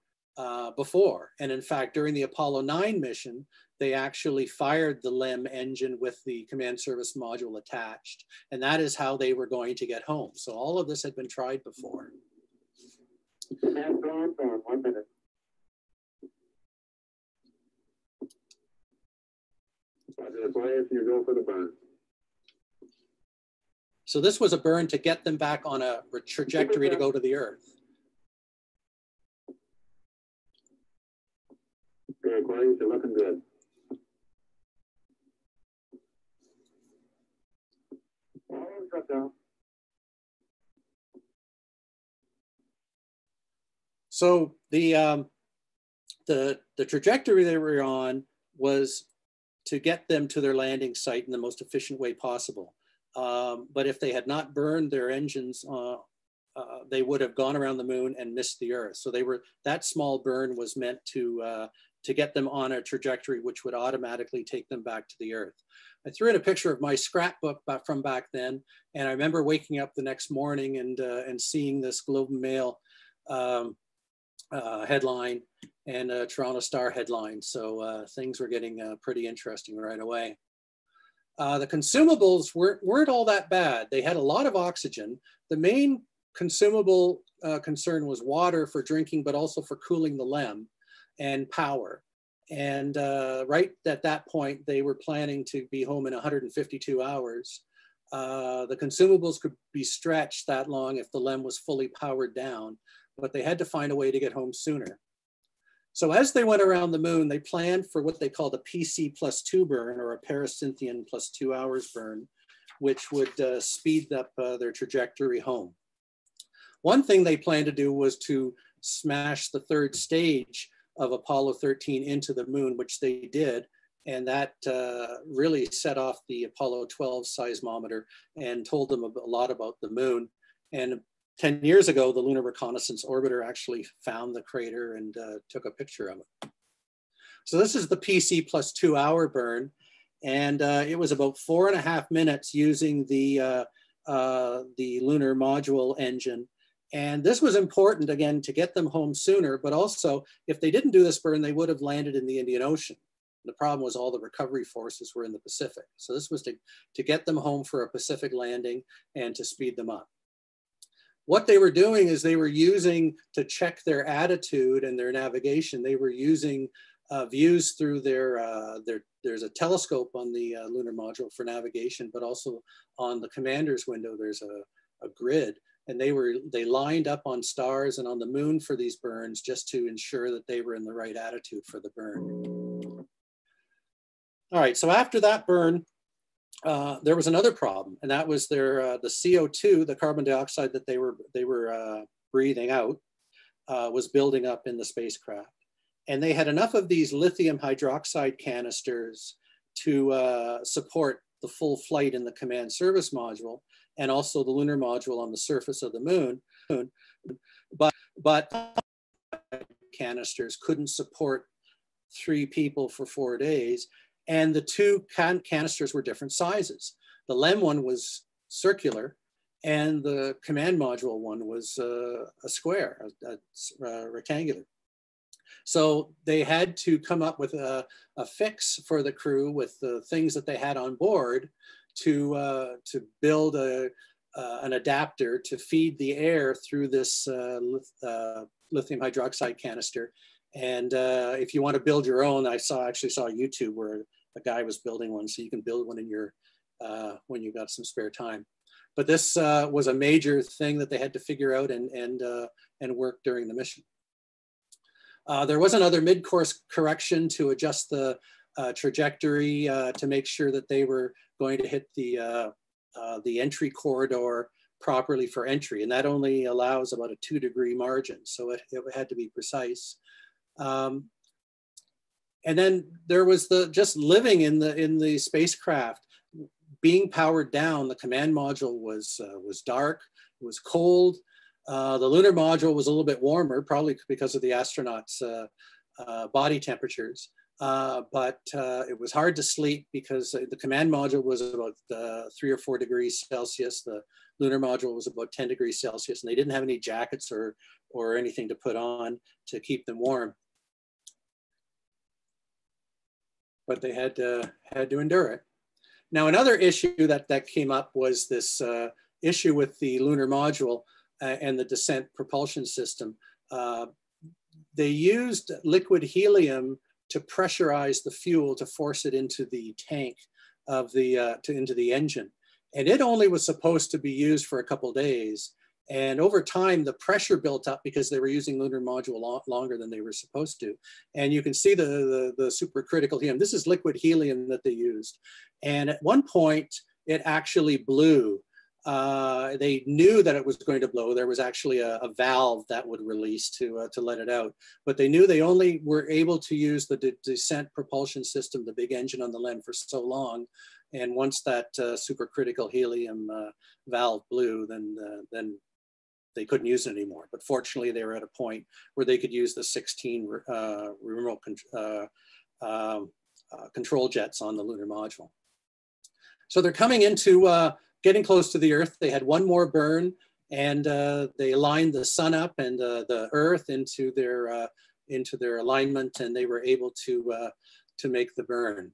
before. And in fact, during the Apollo 9 mission, they actually fired the LEM engine with the command service module attached. And that is how they were going to get home. So all of this had been tried before. So this was a burn to get them back on a trajectory to go to the Earth. Good, Aquarius, you're looking good. So the trajectory they were on was to get them to their landing site in the most efficient way possible. But if they had not burned their engines, they would have gone around the moon and missed the Earth. So they were, that small burn was meant to get them on a trajectory which would automatically take them back to the Earth. I threw in a picture of my scrapbook from back then, and I remember waking up the next morning and seeing this Globe and Mail headline and a Toronto Star headline. So things were getting pretty interesting right away. The consumables weren't all that bad. They had a lot of oxygen. The main consumable concern was water for drinking, but also for cooling the LEM, and power. And right at that point, they were planning to be home in 152 hours. The consumables could be stretched that long if the LEM was fully powered down, but they had to find a way to get home sooner. So as they went around the moon, they planned for what they called a PC+2 burn, or a Paracynthian +2 hours burn, which would speed up their trajectory home. One thing they planned to do was to smash the third stage of Apollo 13 into the moon, which they did. And that really set off the Apollo 12 seismometer and told them a lot about the moon. And 10 years ago, the Lunar Reconnaissance Orbiter actually found the crater and took a picture of it. So this is the PC+2 hour burn. And it was about 4.5 minutes using the lunar module engine. And this was important, again, to get them home sooner, but also if they didn't do this burn, they would have landed in the Indian Ocean. The problem was all the recovery forces were in the Pacific. So this was to get them home for a Pacific landing and to speed them up. What they were doing is they were using, to check their attitude and their navigation, they were using views through their, there's a telescope on the lunar module for navigation, but also on the commander's window, there's a grid. And they lined up on stars and on the moon for these burns just to ensure that they were in the right attitude for the burn. All right, so after that burn, there was another problem, and that was their the CO2, the carbon dioxide that they were breathing out, was building up in the spacecraft, and they had enough of these lithium hydroxide canisters to support the full flight in the command service module, and also the lunar module on the surface of the moon, but canisters couldn't support 3 people for 4 days, and the 2 canisters were different sizes. The LEM one was circular, and the command module one was a square, a rectangular. So they had to come up with a fix for the crew with the things that they had on board to build an adapter to feed the air through this lithium hydroxide canister. And if you want to build your own, I actually saw a YouTube where a guy was building one, so you can build one in your, when you've got some spare time. But this was a major thing that they had to figure out and work during the mission. There was another mid-course correction to adjust the trajectory to make sure that they were going to hit the entry corridor properly for entry, and that only allows about a 2-degree margin, so it had to be precise. And then there was the just living in the spacecraft, being powered down. The command module was dark, it was cold. The lunar module was a little bit warmer, probably because of the astronauts' body temperatures. But it was hard to sleep because the command module was about 3 or 4 degrees Celsius. The lunar module was about 10 degrees Celsius, and they didn't have any jackets or anything to put on to keep them warm. But they had to endure it. Now, another issue that came up was this issue with the lunar module and the descent propulsion system. They used liquid helium to pressurize the fuel to force it into the tank of the, into the engine. And it only was supposed to be used for a couple of days. And over time, the pressure built up because they were using lunar module longer than they were supposed to. And you can see the supercritical helium. This is liquid helium that they used. And at one point, it actually blew. They knew that it was going to blow. There was actually a valve that would release to let it out. But they knew they only were able to use the descent propulsion system, the big engine on the LEM, for so long. And once that supercritical helium valve blew, then they couldn't use it anymore. But fortunately, they were at a point where they could use the 16 remote control jets on the lunar module. So they're coming into getting close to the Earth. They had one more burn, and they lined the sun up and the Earth into their alignment, and they were able to make the burn.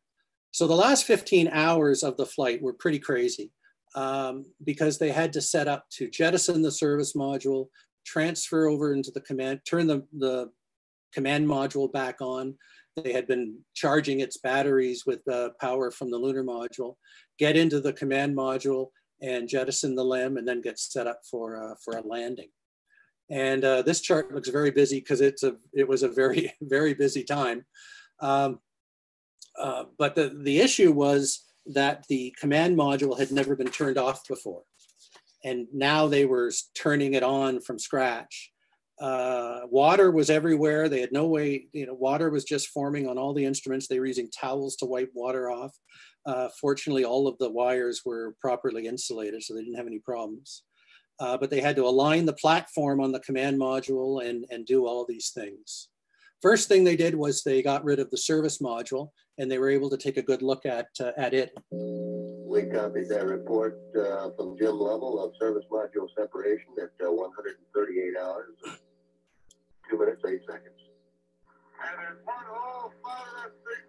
So the last 15 hours of the flight were pretty crazy because they had to set up to jettison the service module, transfer over into the command, turn the command module back on. They had been charging its batteries with power from the lunar module, get into the command module, and jettison the LEM, and then get set up for a landing. And this chart looks very busy because it was a very, very busy time. But the issue was that the command module had never been turned off before. And now they were turning it on from scratch. Water was everywhere. They had no way, water was just forming on all the instruments. They were using towels to wipe water off. Fortunately, all of the wires were properly insulated, so they didn't have any problems. But they had to align the platform on the command module and do all these things. First thing they did was they got rid of the service module, and they were able to take a good look at it. We copied that report from Jim Lovell of service module separation at 138 hours, 2 minutes, 8 seconds. And in one all fire big.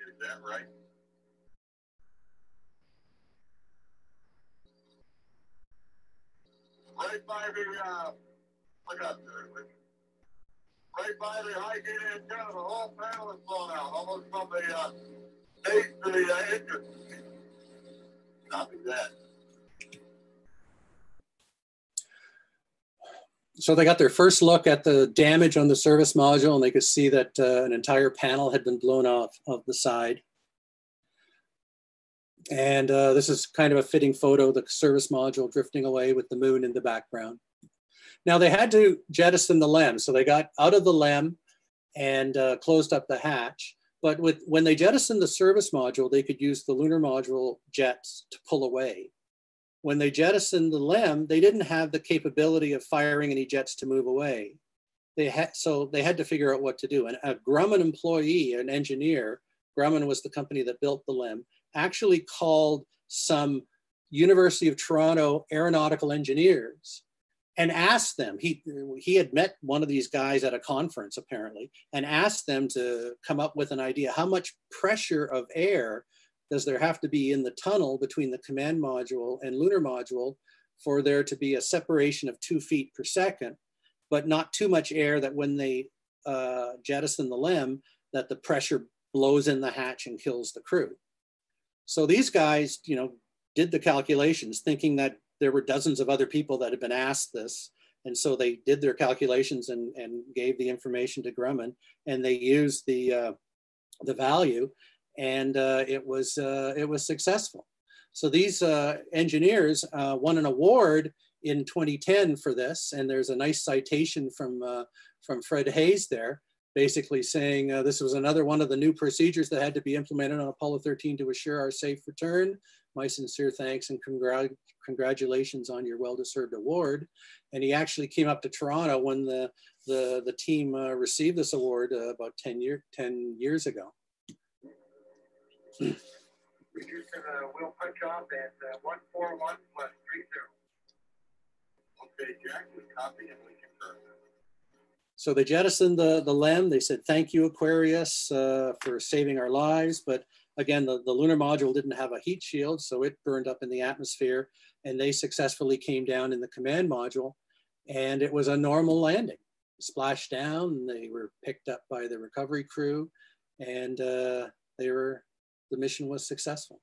Is that right? Right by the, right by the high gate antenna, the whole panel is blown out, almost from the base to the engine. Copy that. So they got their first look at the damage on the service module, and they could see that an entire panel had been blown off of the side. And this is kind of a fitting photo, the service module drifting away with the moon in the background. Now they had to jettison the LEM. So they got out of the LEM and closed up the hatch. But when they jettisoned the service module, they could use the lunar module jets to pull away. When they jettisoned the LEM, they didn't have the capability of firing any jets to move away. So they had to figure out what to do. And a Grumman employee, an engineer, Grumman was the company that built the LEM, actually called some University of Toronto aeronautical engineers and asked them, he had met one of these guys at a conference apparently, and asked them to come up with an idea. How much pressure of air does there have to be in the tunnel between the command module and lunar module for there to be a separation of 2 feet per second, but not too much air that when they jettison the LEM, that the pressure blows in the hatch and kills the crew. So these guys, did the calculations thinking that there were dozens of other people that had been asked this. And so they did their calculations and gave the information to Grumman, and they used the value. And it was successful. So these engineers won an award in 2010 for this, and there's a nice citation from Fred Haise there, basically saying this was another one of the new procedures that had to be implemented on Apollo 13 to assure our safe return. My sincere thanks and congratulations on your well-deserved award. And he actually came up to Toronto when the team received this award about 10 years ago. Reducing the wheel punch off at 141 plus 30. Okay, Jack, we copy and we concur. So they jettisoned the LEM. They said, thank you, Aquarius, for saving our lives. But again, the lunar module didn't have a heat shield, so it burned up in the atmosphere. And they successfully came down in the command module. And it was a normal landing. Splashed down, they were picked up by the recovery crew. And the mission was successful.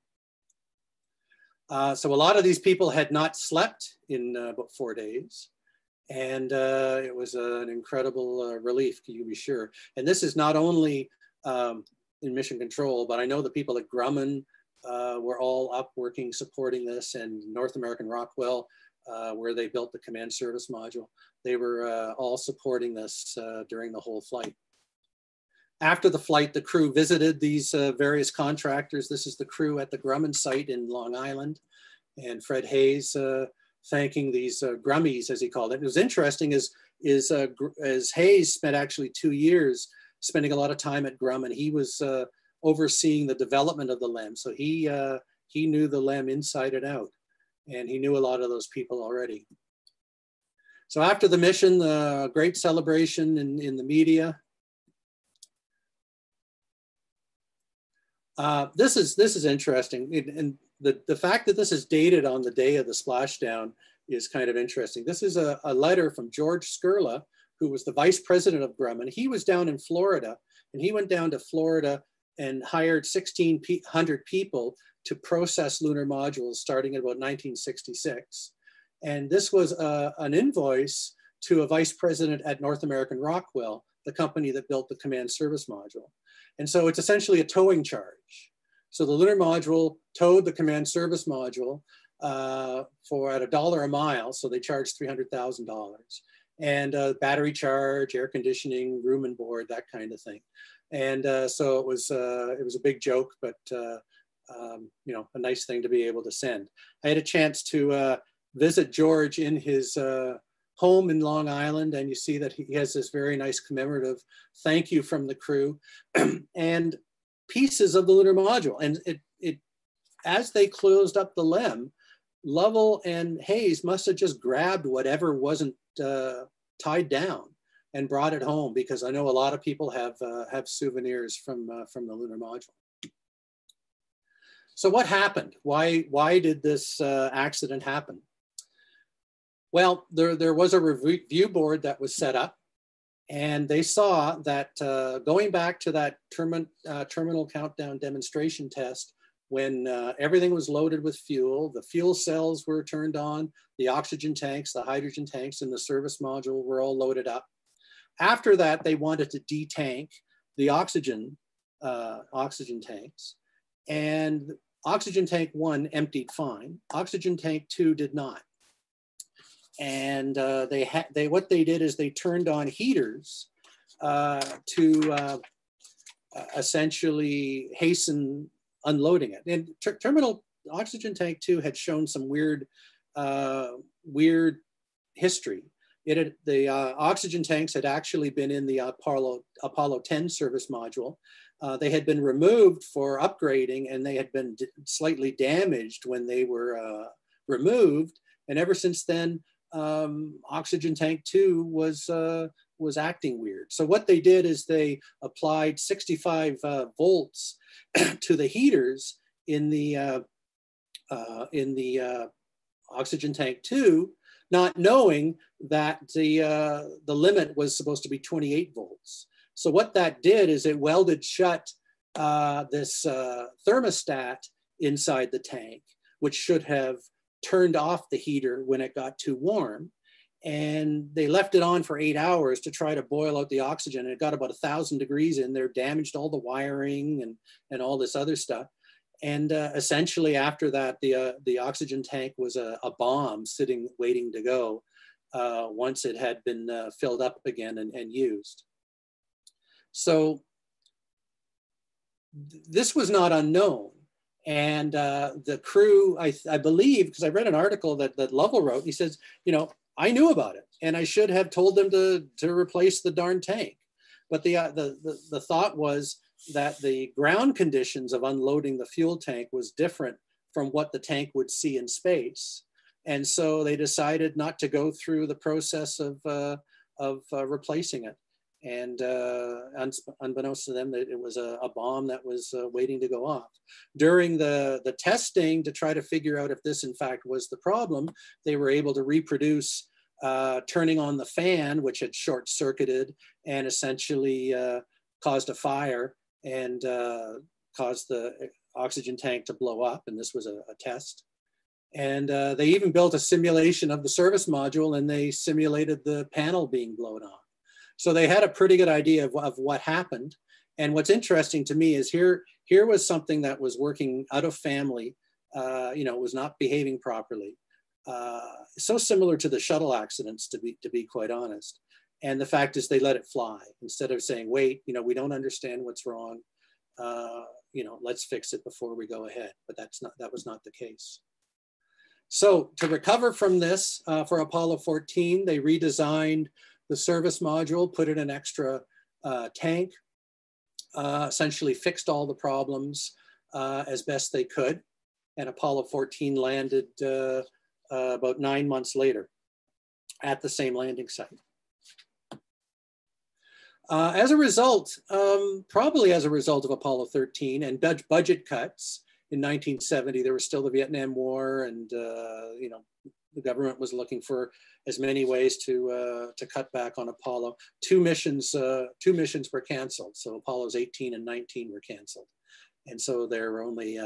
So a lot of these people had not slept in about 4 days. And it was an incredible relief, to be sure. And this is not only in mission control, but I know the people at Grumman were all up working, supporting this, and North American Rockwell, where they built the command service module, they were all supporting this during the whole flight. After the flight, the crew visited these various contractors. This is the crew at the Grumman site in Long Island, and Fred Haise thanking these Grummies, as he called it. It was interesting as Haise spent actually 2 years spending a lot of time at Grumman. He was overseeing the development of the LEM. So he knew the LEM inside and out, and he knew a lot of those people already. So after the mission, the great celebration in the media. This is interesting, and the fact that this is dated on the day of the splashdown is kind of interesting. This is a letter from George Skurla, who was the vice president of Grumman. He was down in Florida, and he went down to Florida and hired 1,600 people to process lunar modules starting at about 1966. And this was an invoice to a vice president at North American Rockwell, the company that built the command service module. And so it's essentially a towing charge. So the lunar module towed the command service module for at $1 a mile. So they charged $300,000 and battery charge, air conditioning, room and board, that kind of thing. And so it was a big joke, but you know, a nice thing to be able to send. I had a chance to visit George in his home in Long Island, and you see that he has this very nice commemorative thank you from the crew and pieces of the lunar module. And as they closed up the LEM, Lovell and Haise must have just grabbed whatever wasn't tied down and brought it home, because I know a lot of people have souvenirs from the lunar module. So what happened? Why did this accident happen? Well, there was a review board that was set up, and they saw that going back to that terminal countdown demonstration test, when everything was loaded with fuel, the fuel cells were turned on, the oxygen tanks, the hydrogen tanks, and the service module were all loaded up. After that, they wanted to detank the oxygen tanks, and oxygen tank 1 emptied fine. Oxygen tank 2 did not. And what they did is they turned on heaters to essentially hasten unloading it. And terminal oxygen tank 2 had shown some weird history. The oxygen tanks had actually been in the Apollo 10 service module. They had been removed for upgrading, and they had been slightly damaged when they were removed. And ever since then, oxygen tank 2 was acting weird. So what they did is they applied 65 volts to the heaters in the oxygen tank 2, not knowing that the limit was supposed to be 28 volts. So what that did is it welded shut this thermostat inside the tank, which should have turned off the heater when it got too warm. And they left it on for 8 hours to try to boil out the oxygen. And it got about 1,000 degrees in there, damaged all the wiring and all this other stuff. And essentially after that, the oxygen tank was a bomb sitting, waiting to go once it had been filled up again and used. So this was not unknown. And the crew, I believe, because I read an article that Lovell wrote, he says, you know, I knew about it and I should have told them to replace the darn tank. But the thought was that the ground conditions of unloading the fuel tank was different from what the tank would see in space. And so they decided not to go through the process of replacing it. And unbeknownst to them, it was a bomb that was waiting to go off. During the testing to try to figure out if this in fact was the problem, they were able to reproduce turning on the fan, which had short-circuited and essentially caused a fire and caused the oxygen tank to blow up. And this was a test. And they even built a simulation of the service module and they simulated the panel being blown off. So they had a pretty good idea of what happened. And what's interesting to me is here was something that was working out of family, you know, was not behaving properly. So similar to the shuttle accidents, to be quite honest. And the fact is they let it fly instead of saying, wait, you know, we don't understand what's wrong. You know, let's fix it before we go ahead. But that was not the case. So to recover from this for Apollo 14, they redesigned the service module, put in an extra tank, essentially fixed all the problems as best they could. And Apollo 14 landed about 9 months later at the same landing site. As a result, probably as a result of Apollo 13 and budget cuts in 1970, there was still the Vietnam War and, you know, the government was looking for as many ways to cut back on Apollo. Two missions were canceled. So Apollos 18 and 19 were canceled. And so there were only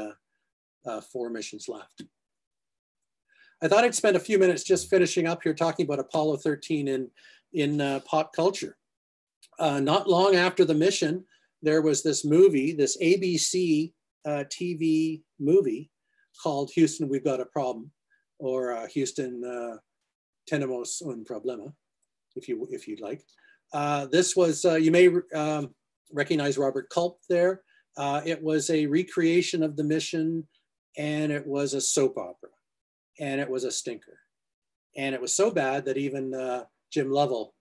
4 missions left. I thought I'd spend a few minutes just finishing up here talking about Apollo 13 in pop culture. Not long after the mission, there was this movie, this ABC TV movie called Houston, We've Got a Problem, or Houston, Tenemos un Problema, if you'd like. This was, you may recognize Robert Culp there. It was a recreation of the mission, and it was a soap opera, and it was a stinker. And it was so bad that even Jim Lovell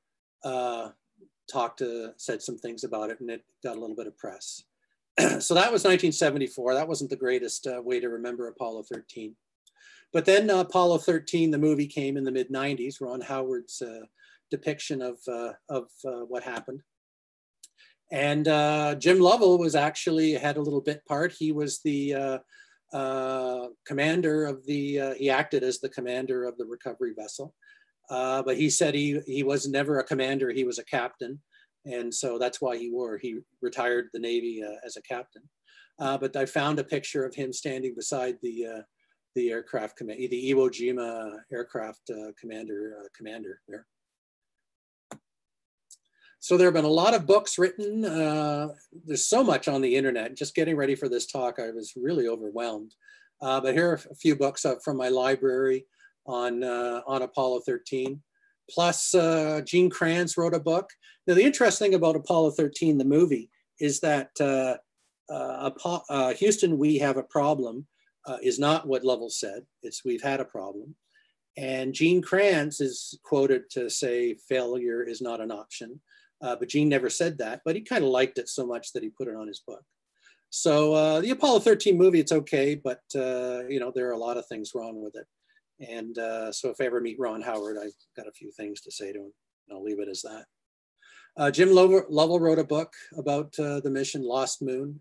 said some things about it, and it got a little bit of press. So that was 1974. That wasn't the greatest way to remember Apollo 13. But then Apollo 13, the movie, came in the mid-90s, Ron Howard's depiction of what happened. And Jim Lovell had a little bit part. He was the commander of the, he acted as the commander of the recovery vessel. But he said he was never a commander, he was a captain. And so that's why he retired the Navy as a captain. But I found a picture of him standing beside the aircraft commander, the Iwo Jima aircraft commander there. So there have been a lot of books written. There's so much on the internet. Just getting ready for this talk, I was really overwhelmed. But here are a few books from my library on Apollo 13. Plus, Gene Kranz wrote a book. Now, the interesting thing about Apollo 13, the movie, is that Houston, We Have a Problem, is not what Lovell said. It's we've had a problem. And Gene Kranz is quoted to say failure is not an option. But Gene never said that, but he kind of liked it so much that he put it on his book. So the Apollo 13 movie, it's okay, but you know, there are a lot of things wrong with it. And so if I ever meet Ron Howard, I've got a few things to say to him, and I'll leave it as that. Jim Lovell wrote a book about the mission Lost Moon.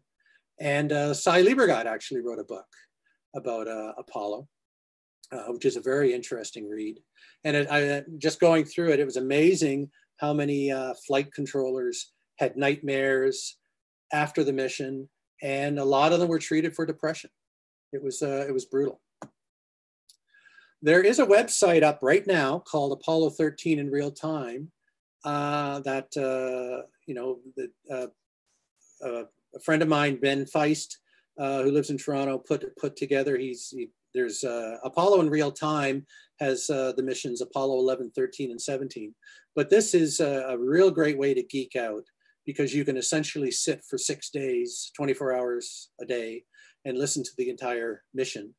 And Sy Liebergot actually wrote a book about Apollo, which is a very interesting read. And just going through it was amazing how many flight controllers had nightmares after the mission, and a lot of them were treated for depression. It was brutal. There is a website up right now called Apollo 13 in Real Time that, a friend of mine, Ben Feist, who lives in Toronto, put together. There's Apollo in Real Time has the missions Apollo 11, 13, and 17. But this is a real great way to geek out, because you can essentially sit for 6 days, 24 hours a day, and listen to the entire mission.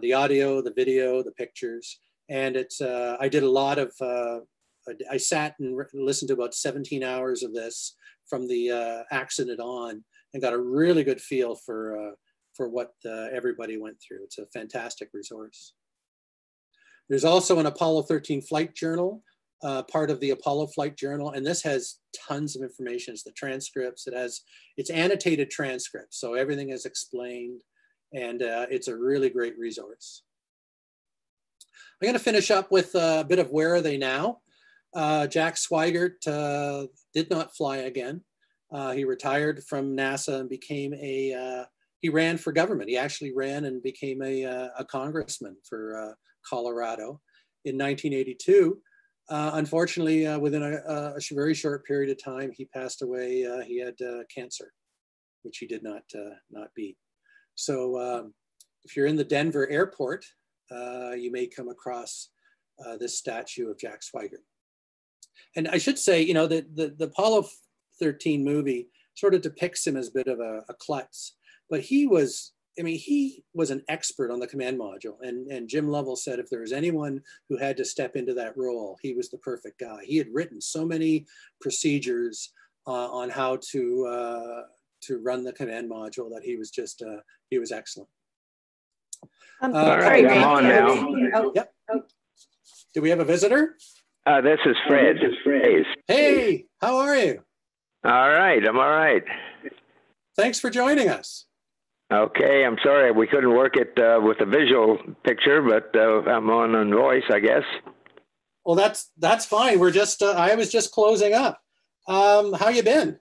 The audio, the video, the pictures. And it's, I did a lot of, I sat and listened to about 17 hours of this from the accident on, and got a really good feel for what everybody went through. It's a fantastic resource. There's also an Apollo 13 flight journal, part of the Apollo flight journal. And this has tons of information. It's the transcripts, it's annotated transcripts. So everything is explained, and it's a really great resource. I'm gonna finish up with a bit of where are they now? Jack Swigert did not fly again. He retired from NASA and became a, he ran for government. He actually ran and became a congressman for Colorado in 1982. Unfortunately, within a very short period of time, he passed away. He had cancer, which he did not beat. So if you're in the Denver airport, you may come across this statue of Jack Swigert. And I should say, you know, that the Apollo 13 movie sort of depicts him as a bit of a klutz, but he was, I mean, he was an expert on the command module. And Jim Lovell said, if there was anyone who had to step into that role, he was the perfect guy. He had written so many procedures on how to run the command module that he was just, he was excellent. All right, I'm on now. Yep. Do we have a visitor? This is Fred. Hey, how are you? All right, I'm all right. Thanks for joining us. Okay, I'm sorry we couldn't work it with a visual picture, but I'm on voice, I guess. Well, that's fine. We're just I was just closing up. How you been?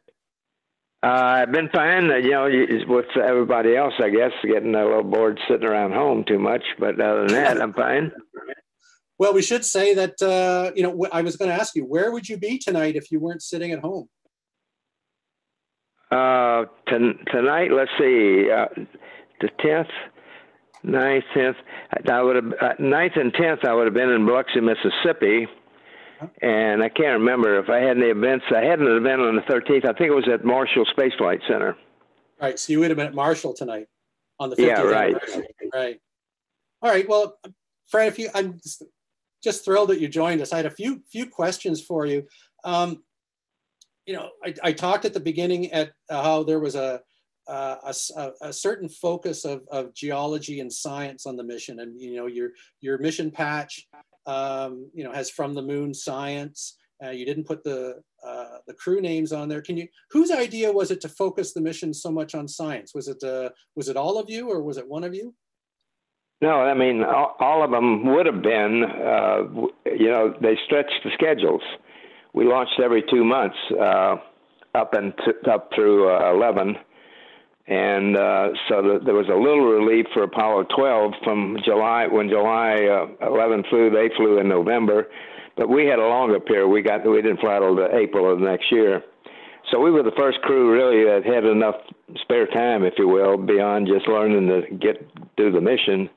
I've been fine, you know, with everybody else, I guess, getting a little bored sitting around home too much. But other than that, I'm fine. Well, we should say that, you know, I was going to ask you, where would you be tonight if you weren't sitting at home? Tonight, let's see, the 10th, 9th, 10th, 9th and 10th, I would have been in Biloxi, Mississippi. And I can't remember if I had any events. I had an event on the 13th. I think it was at Marshall Space Flight Center. Right. So you would have been at Marshall tonight on the 15th. Yeah, right. Right. All right. Well, Fred, if you, I'm just thrilled that you joined us. I had a few questions for you. You know, I talked at the beginning at how there was a certain focus of geology and science on the mission, and you know your mission patch. You know, has From the Moon Science. You didn't put the crew names on there. Can you? Whose idea was it to focus the mission so much on science? Was it all of you, or was it one of you? No, I mean all of them would have been. You know, they stretched the schedules. We launched every 2 months, up through 11, and so there was a little relief for Apollo 12 from July. When July 11 flew, they flew in November, but we had a longer period. We didn't fly till April of next year, so we were the first crew really that had enough spare time, if you will, beyond just learning to do the mission,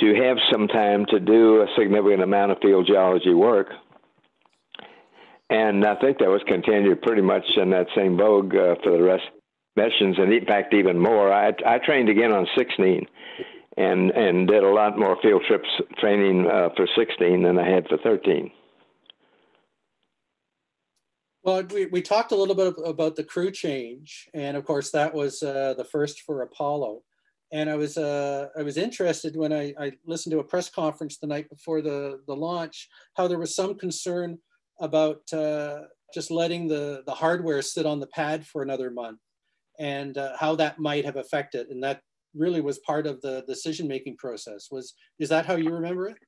to have some time to do a significant amount of field geology work. And I think that was continued pretty much in that same vogue for the rest missions, and in fact even more. I trained again on 16 and did a lot more field trips training for 16 than I had for 13. Well, we talked a little bit about the crew change, and of course that was the first for Apollo. And I was interested when I listened to a press conference the night before the launch, how there was some concern about just letting the hardware sit on the pad for another month, and how that might have affected, and that really was part of the decision-making process. Is that how you remember it?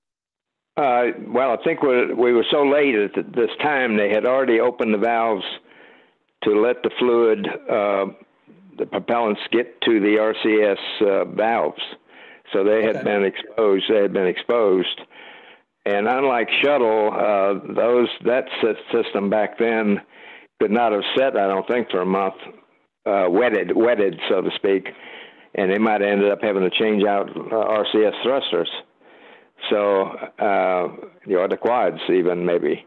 Well, I think we were so late at this time, they had already opened the valves to let the fluid, the propellants get to the RCS valves. So they had been exposed, And unlike shuttle, that system back then could not have set, I don't think, for a month, wetted, so to speak. and they might have ended up having to change out RCS thrusters. So, the quads even maybe.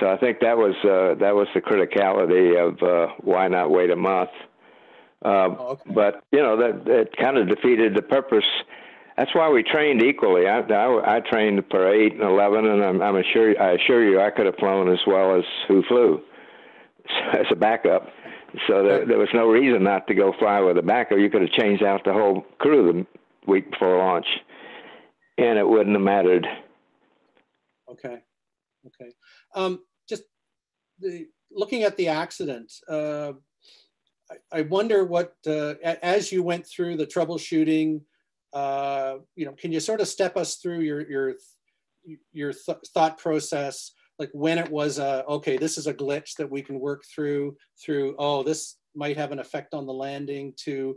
So I think that was the criticality of why not wait a month. But, that kind of defeated the purpose. That's why we trained equally. I trained for 8 and 11, and I assure you I could have flown as well as who flew as a backup. So there was no reason not to go fly with a backup. You could have changed out the whole crew the week before launch, and it wouldn't have mattered. Okay. Just looking at the accident, I wonder what, as you went through the troubleshooting, can you sort of step us through your thought process, like when it was, okay, this is a glitch that we can work through, oh, this might have an effect on the landing, to,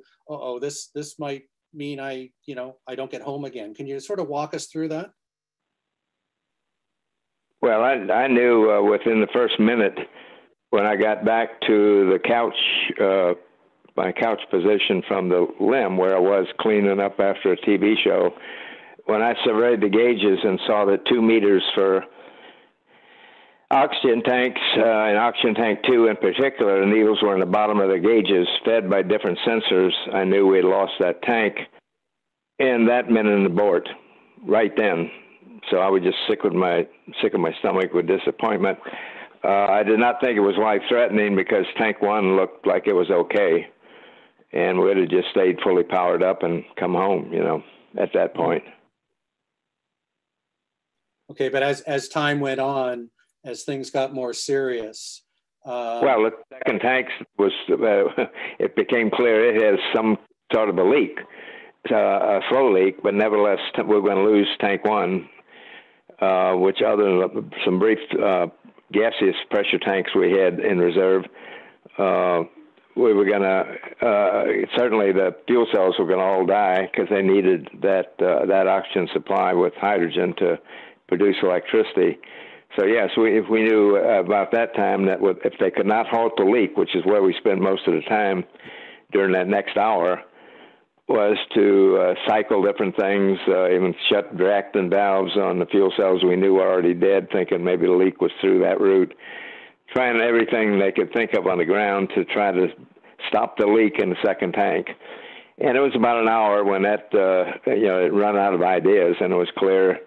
this might mean I don't get home again. Can you sort of walk us through that? Well, I knew within the first minute when I got back to the couch, my couch position from the limb where I was cleaning up after a TV show, when I surveyed the gauges and saw that 2 meters for oxygen tanks, and oxygen tank 2 in particular, the needles were in the bottom of the gauges fed by different sensors. I knew we had lost that tank, and that meant an abort right then. So I was just sick of my stomach with disappointment. I did not think it was life-threatening because tank 1 looked like it was okay, and we'd have just stayed fully powered up and come home, at that point. Okay, but as time went on, as things got more serious, well, the second tank was it became clear it had some sort of a leak, a slow leak, but nevertheless we're going to lose tank 1, which other than some brief gaseous pressure tanks we had in reserve, we were going to, certainly the fuel cells were going to all die because they needed that oxygen supply with hydrogen to produce electricity. So yes, if we knew about that time that if they could not halt the leak, which is where we spent most of the time during that next hour, was to cycle different things, even shut reactant valves on the fuel cells we knew were already dead, thinking maybe the leak was through that route, trying everything they could think of on the ground to try to stop the leak in the second tank. And it was about an hour when that, it ran out of ideas, and it was clear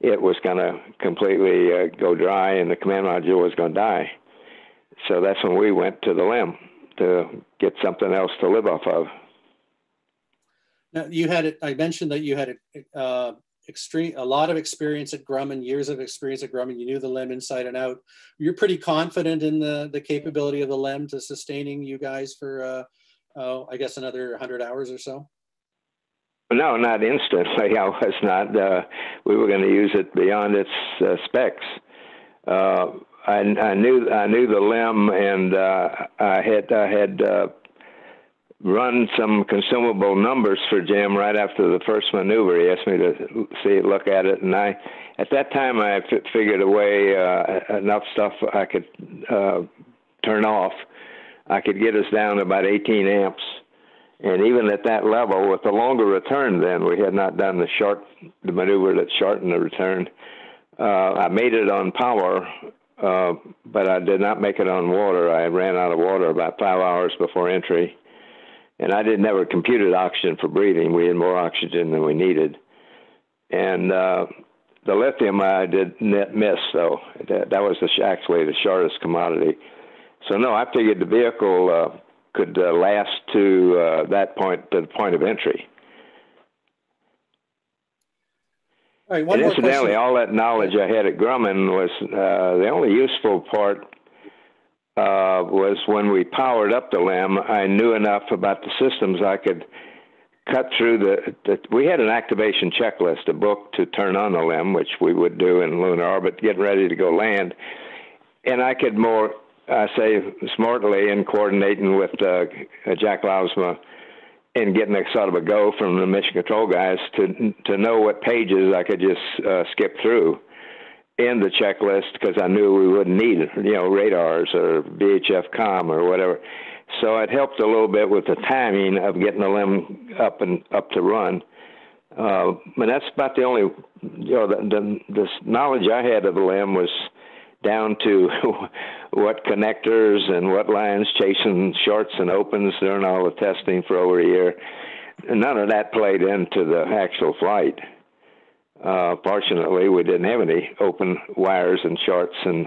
it was going to completely go dry and the command module was going to die. So that's when we went to the limb to get something else to live off of. Now I mentioned that you had a lot of experience at Grumman, years of experience at Grumman. You knew the LEM inside and out. You're pretty confident in the capability of the LEM to sustaining you guys for, I guess, another 100 hours or so? No, not instantly. I was not. We were going to use it beyond its specs. I knew the LEM, and I had run some consumable numbers for Jim right after the first maneuver. He asked me to look at it, and at that time I figured away enough stuff I could turn off. I could get us down to about 18 amps, and even at that level, with the longer return, then we had not done the maneuver that shortened the return. I made it on power. But I did not make it on water. I ran out of water about 5 hours before entry. And I never computed oxygen for breathing. We had more oxygen than we needed. And the lithium I did net miss, though. That was actually the shortest commodity. So, no, I figured the vehicle could last to that point, to the point of entry. All right, one more question. Incidentally, all that knowledge I had at Grumman was the only useful part. Was when we powered up the LEM, I knew enough about the systems I could cut through we had an activation checklist, a book to turn on the LEM, which we would do in lunar orbit, getting ready to go land. And I could smartly, in coordinating with Jack Lousma and getting a sort of a go from the mission control guys to know what pages I could just skip through in the checklist, because I knew we wouldn't need radars or VHF comm or whatever. So it helped a little bit with the timing of getting the limb up and up to run. And that's about the only, you know, the knowledge I had of the limb was down to what connectors and what lines chasing shorts and opens during all the testing for over a year. None of that played into the actual flight. Fortunately, we didn't have any open wires and shorts and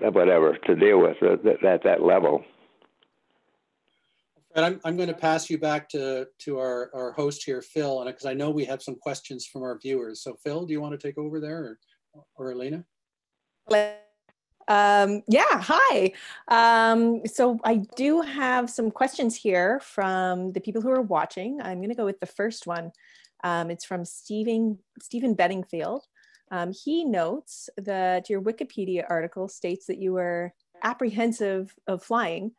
whatever to deal with at that level. Fred, I'm going to pass you back to our host here, Phil, because I know we have some questions from our viewers. So Phil, do you want to take over there, or Elena? Yeah, hi. So I do have some questions here from the people who are watching. I'm going to go with the first one. It's from Stephen Bedingfield. He notes that your Wikipedia article states that you were apprehensive of flying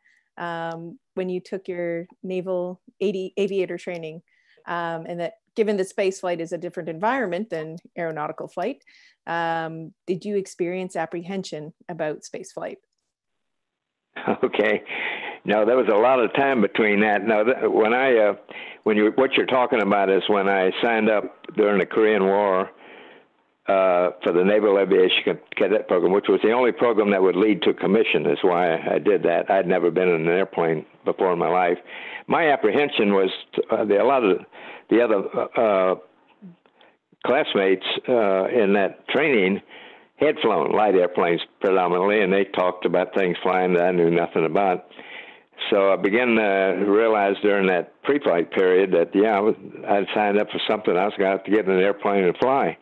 when you took your naval aviator training, and that given that space flight is a different environment than aeronautical flight, did you experience apprehension about space flight? Okay. No, there was a lot of time between that. No, what you're talking about is when I signed up during the Korean War for the Naval Aviation Cadet Program, which was the only program that would lead to commission. That's why I did that. I'd never been in an airplane before in my life. My apprehension was a lot of the other classmates in that training had flown light airplanes predominantly, and they talked about things flying that I knew nothing about. So I began to realize during that pre-flight period that, yeah, I'd signed up for something. I was going to have to get in an airplane and fly.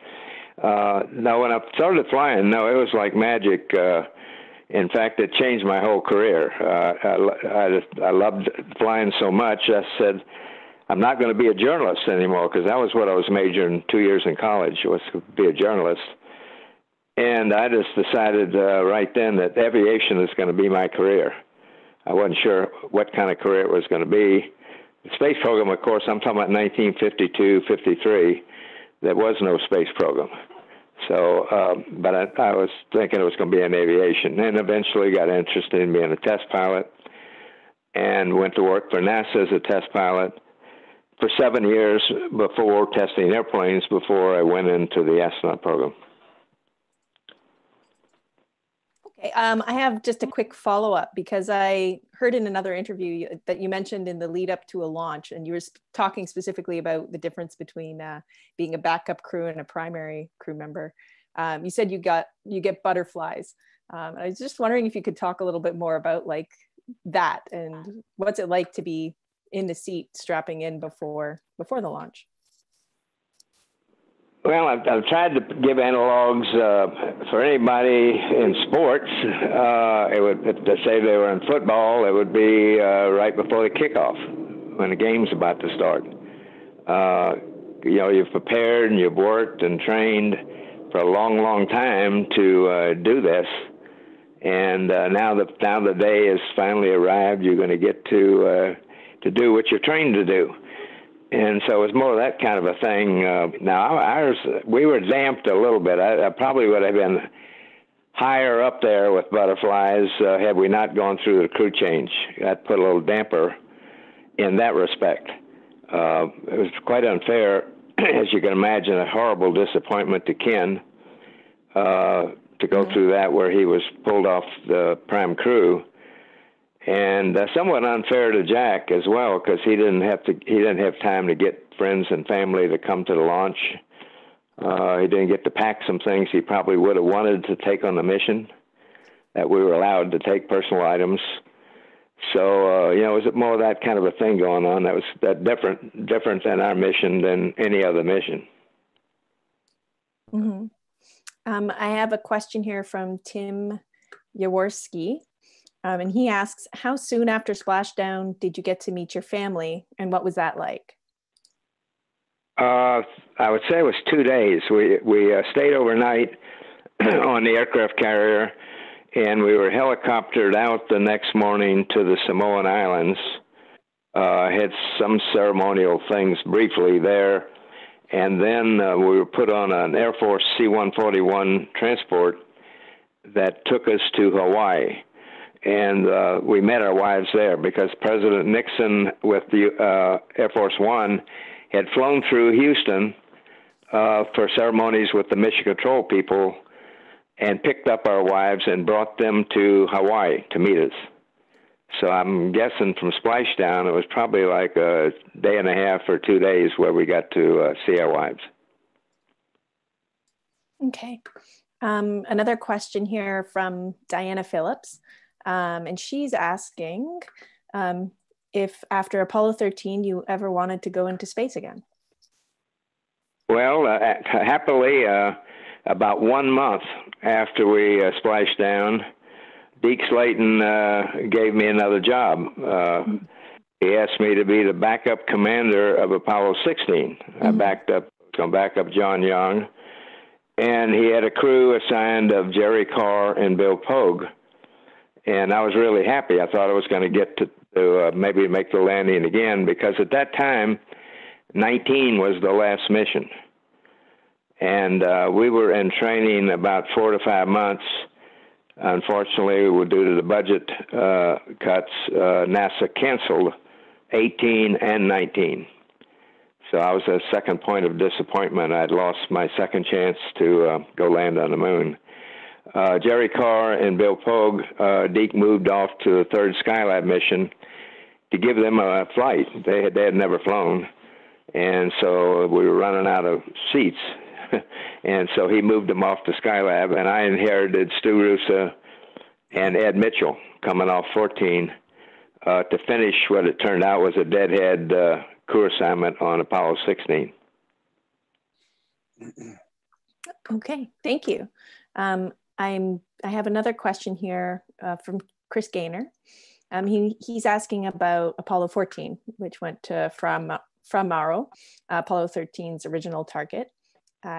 Now, when I started flying, no, it was like magic. In fact, it changed my whole career. I loved flying so much, I said, I'm not going to be a journalist anymore, because that was what I was majoring 2 years in college, was to be a journalist. And I just decided right then that aviation is going to be my career. I wasn't sure what kind of career it was going to be. The space program, of course, I'm talking about 1952, 53. There was no space program. So, but I was thinking it was going to be in aviation, and eventually got interested in being a test pilot and went to work for NASA as a test pilot for 7 years before testing airplanes, before I went into the astronaut program. I have just a quick follow-up, because I heard in another interview that you mentioned in the lead up to a launch, and you were talking specifically about the difference between being a backup crew and a primary crew member. You said you get butterflies. I was just wondering if you could talk a little bit more about like that, and what's it like to be in the seat strapping in before the launch? Well, I've tried to give analogs for anybody in sports. If they say they were in football, it would be right before the kickoff, when the game's about to start. You know, you've prepared and you've worked and trained for a long, long time to do this, and now the day has finally arrived. You're going to get to do what you're trained to do. And so it was more of that kind of a thing. Now, we were damped a little bit. I probably would have been higher up there with butterflies had we not gone through the crew change. That put a little damper in that respect. It was quite unfair, as you can imagine, a horrible disappointment to Ken to go through that, where he was pulled off the prime crew. And somewhat unfair to Jack as well, because he didn't have time to get friends and family to come to the launch. He didn't get to pack some things he probably would have wanted to take on the mission, that we were allowed to take personal items. So you know, it was more of that kind of a thing going on. That was different than our mission, than any other mission. Mm-hmm. I have a question here from Tim Jaworski. And he asks, how soon after splashdown did you get to meet your family, and what was that like? I would say it was 2 days. We stayed overnight on the aircraft carrier, and we were helicoptered out the next morning to the Samoan Islands. Had some ceremonial things briefly there, and then we were put on an Air Force C-141 transport that took us to Hawaii. and we met our wives there because President Nixon with the Air Force One had flown through Houston for ceremonies with the Mission Control people and picked up our wives and brought them to Hawaii to meet us. So I'm guessing from Splashdown, it was probably like a day and a half or 2 days where we got to see our wives. Okay. Another question here from Diana Phillips, and she's asking if after Apollo 13 you ever wanted to go into space again. Well, happily, about 1 month after we splashed down, Deke Slayton gave me another job. He asked me to be the backup commander of Apollo 16. I was going to back up John Young. And he had a crew assigned of Jerry Carr and Bill Pogue. And I was really happy. I thought I was going to get to maybe make the landing again, because at that time, 19 was the last mission. And we were in training about 4 to 5 months. Unfortunately, due to the budget cuts, NASA canceled 18 and 19. So I was a second point of disappointment. I'd lost my second chance to go land on the moon. Jerry Carr and Bill Pogue, Deke moved off to the third Skylab mission to give them a flight. They had never flown, and so we were running out of seats. And so he moved them off to Skylab, and I inherited Stu Rusa and Ed Mitchell coming off 14 to finish what it turned out was a deadhead crew assignment on Apollo 16. Okay, thank you. I have another question here from Chris Gaynor. He's asking about Apollo 14, which went to Fra Mauro, Apollo 13's original target.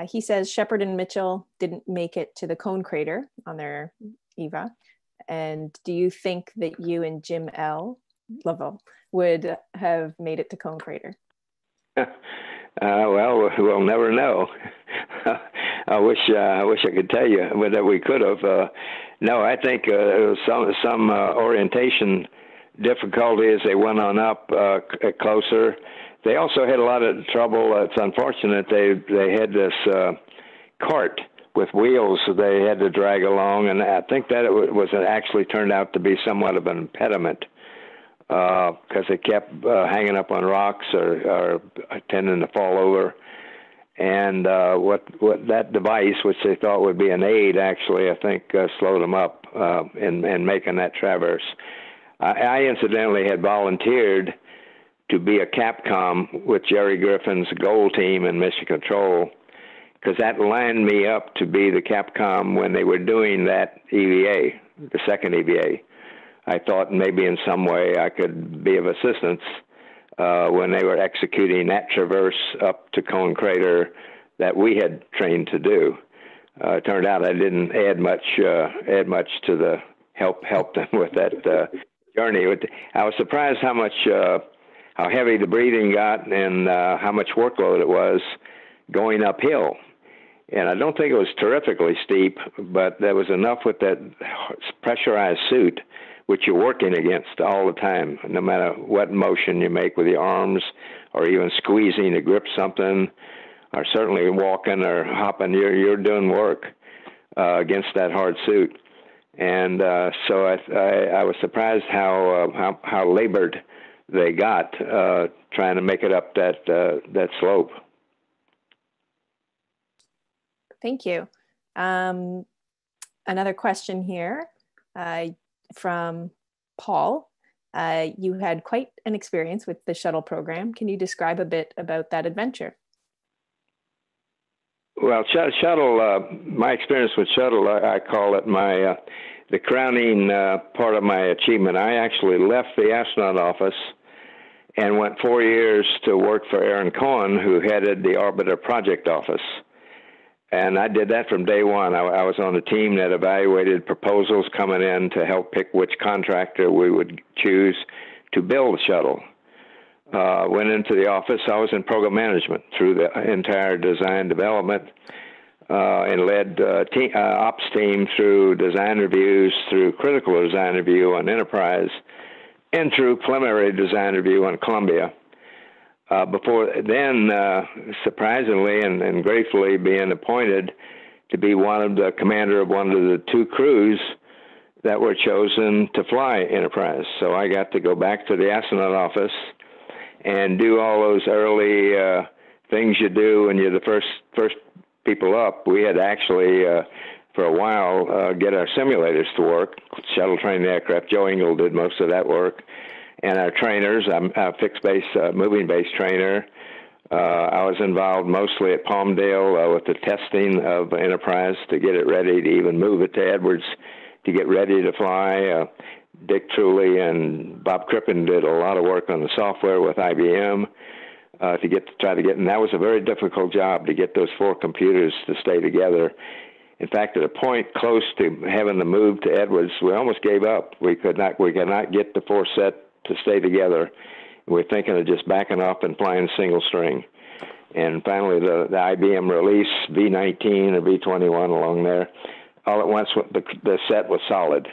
He says Shepard and Mitchell didn't make it to the Cone Crater on their EVA. And do you think that you and Jim Lovell would have made it to Cone Crater? Well, we'll never know. I wish I could tell you that we could have. No, I think there was some orientation difficulty as they went on up closer. They also had a lot of trouble. It's unfortunate they had this cart with wheels they had to drag along, and I think that it actually turned out to be somewhat of an impediment because it kept hanging up on rocks or tending to fall over. And what that device, which they thought would be an aid, actually I think slowed them up in making that traverse. I incidentally had volunteered to be a capcom with Jerry Griffin's gold team in Mission Control, because that lined me up to be the capcom when they were doing that EVA, the second EVA. I thought maybe in some way I could be of assistance when they were executing that traverse up to Cone Crater that we had trained to do. It turned out I didn't add much to the help them with that journey. I was surprised how heavy the breathing got and how much workload it was going uphill. And I don't think it was terrifically steep, but there was enough with that pressurized suit, which you're working against all the time, no matter what motion you make with your arms or even squeezing to grip something or certainly walking or hopping, you're doing work against that hard suit. And so I was surprised how labored they got trying to make it up that slope. Thank you. Another question here from Paul. You had quite an experience with the shuttle program. Can you describe a bit about that adventure? Well, my experience with shuttle, I call it the crowning part of my achievement. I actually left the astronaut office and went 4 years to work for Aaron Cohen, who headed the Orbiter Project Office. And I did that from day one. I was on the team that evaluated proposals coming in to help pick which contractor we would choose to build the shuttle. Went into the office. I was in program management through the entire design development. and led ops team through design reviews, through critical design review on Enterprise, and through preliminary design review on Columbia. Before then, surprisingly and gratefully, being appointed to be one of the commander of one of the two crews that were chosen to fly Enterprise. So I got to go back to the astronaut office and do all those early things you do when you're the first people up. We had actually, for a while, get our simulators to work, shuttle trained aircraft. Joe Engel did most of that work. And our trainers, our fixed-base, moving-base trainer. I was involved mostly at Palmdale with the testing of Enterprise to get it ready to even move it to Edwards to get ready to fly. Dick Truly and Bob Crippen did a lot of work on the software with IBM to try to get, and that was a very difficult job to get those four computers to stay together. In fact, at a point close to having to move to Edwards, we almost gave up. We could not get the four set to stay together. We're thinking of just backing off and flying single string. And finally, the IBM release V19 or V21 along there, all at once the set was solid,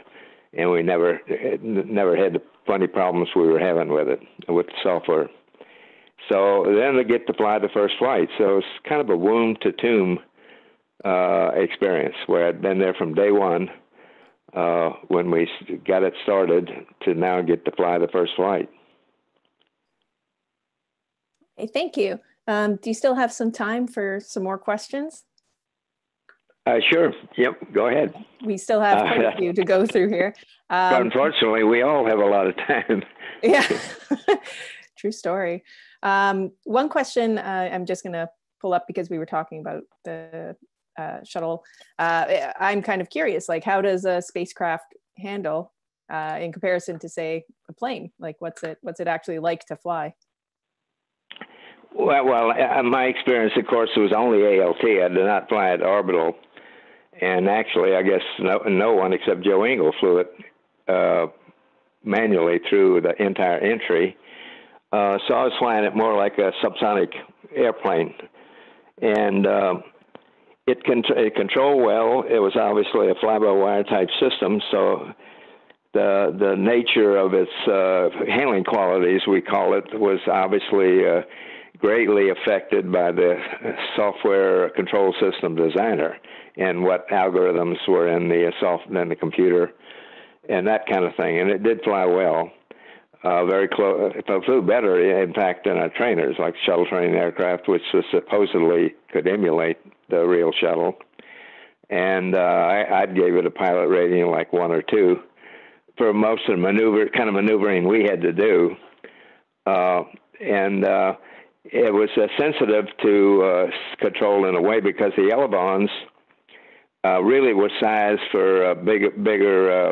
and we never had the funny problems we were having with it, with the software. So then they get to fly the first flight. So it's kind of a womb to tomb experience where I'd been there from day one when we got it started to now get to fly the first flight. Hey, thank you. Do you still have some time for some more questions? Sure. Yep. Go ahead. We still have quite a few to go through here. Unfortunately, we all have a lot of time. Yeah. True story. One question I'm just going to pull up because we were talking about the shuttle. I'm kind of curious, like, how does a spacecraft handle in comparison to, say, a plane? Like, what's it actually like to fly? Well, my experience, of course, was only ALT. I did not fly at orbital. And actually, I guess no one except Joe Engel flew it manually through the entire entry. So I was flying it more like a subsonic airplane. And it controlled well. It was obviously a fly-by-wire type system. So the nature of its handling qualities, we call it, was obviously greatly affected by the software control system designer and what algorithms were in the computer and that kind of thing. And it did fly well, very close. It flew better, in fact, than our trainers, like shuttle training aircraft, which was supposedly could emulate the real shuttle. And I gave it a pilot rating like 1 or 2 for most of the maneuvering we had to do. It was sensitive to control in a way because the elevons really were sized for bigger,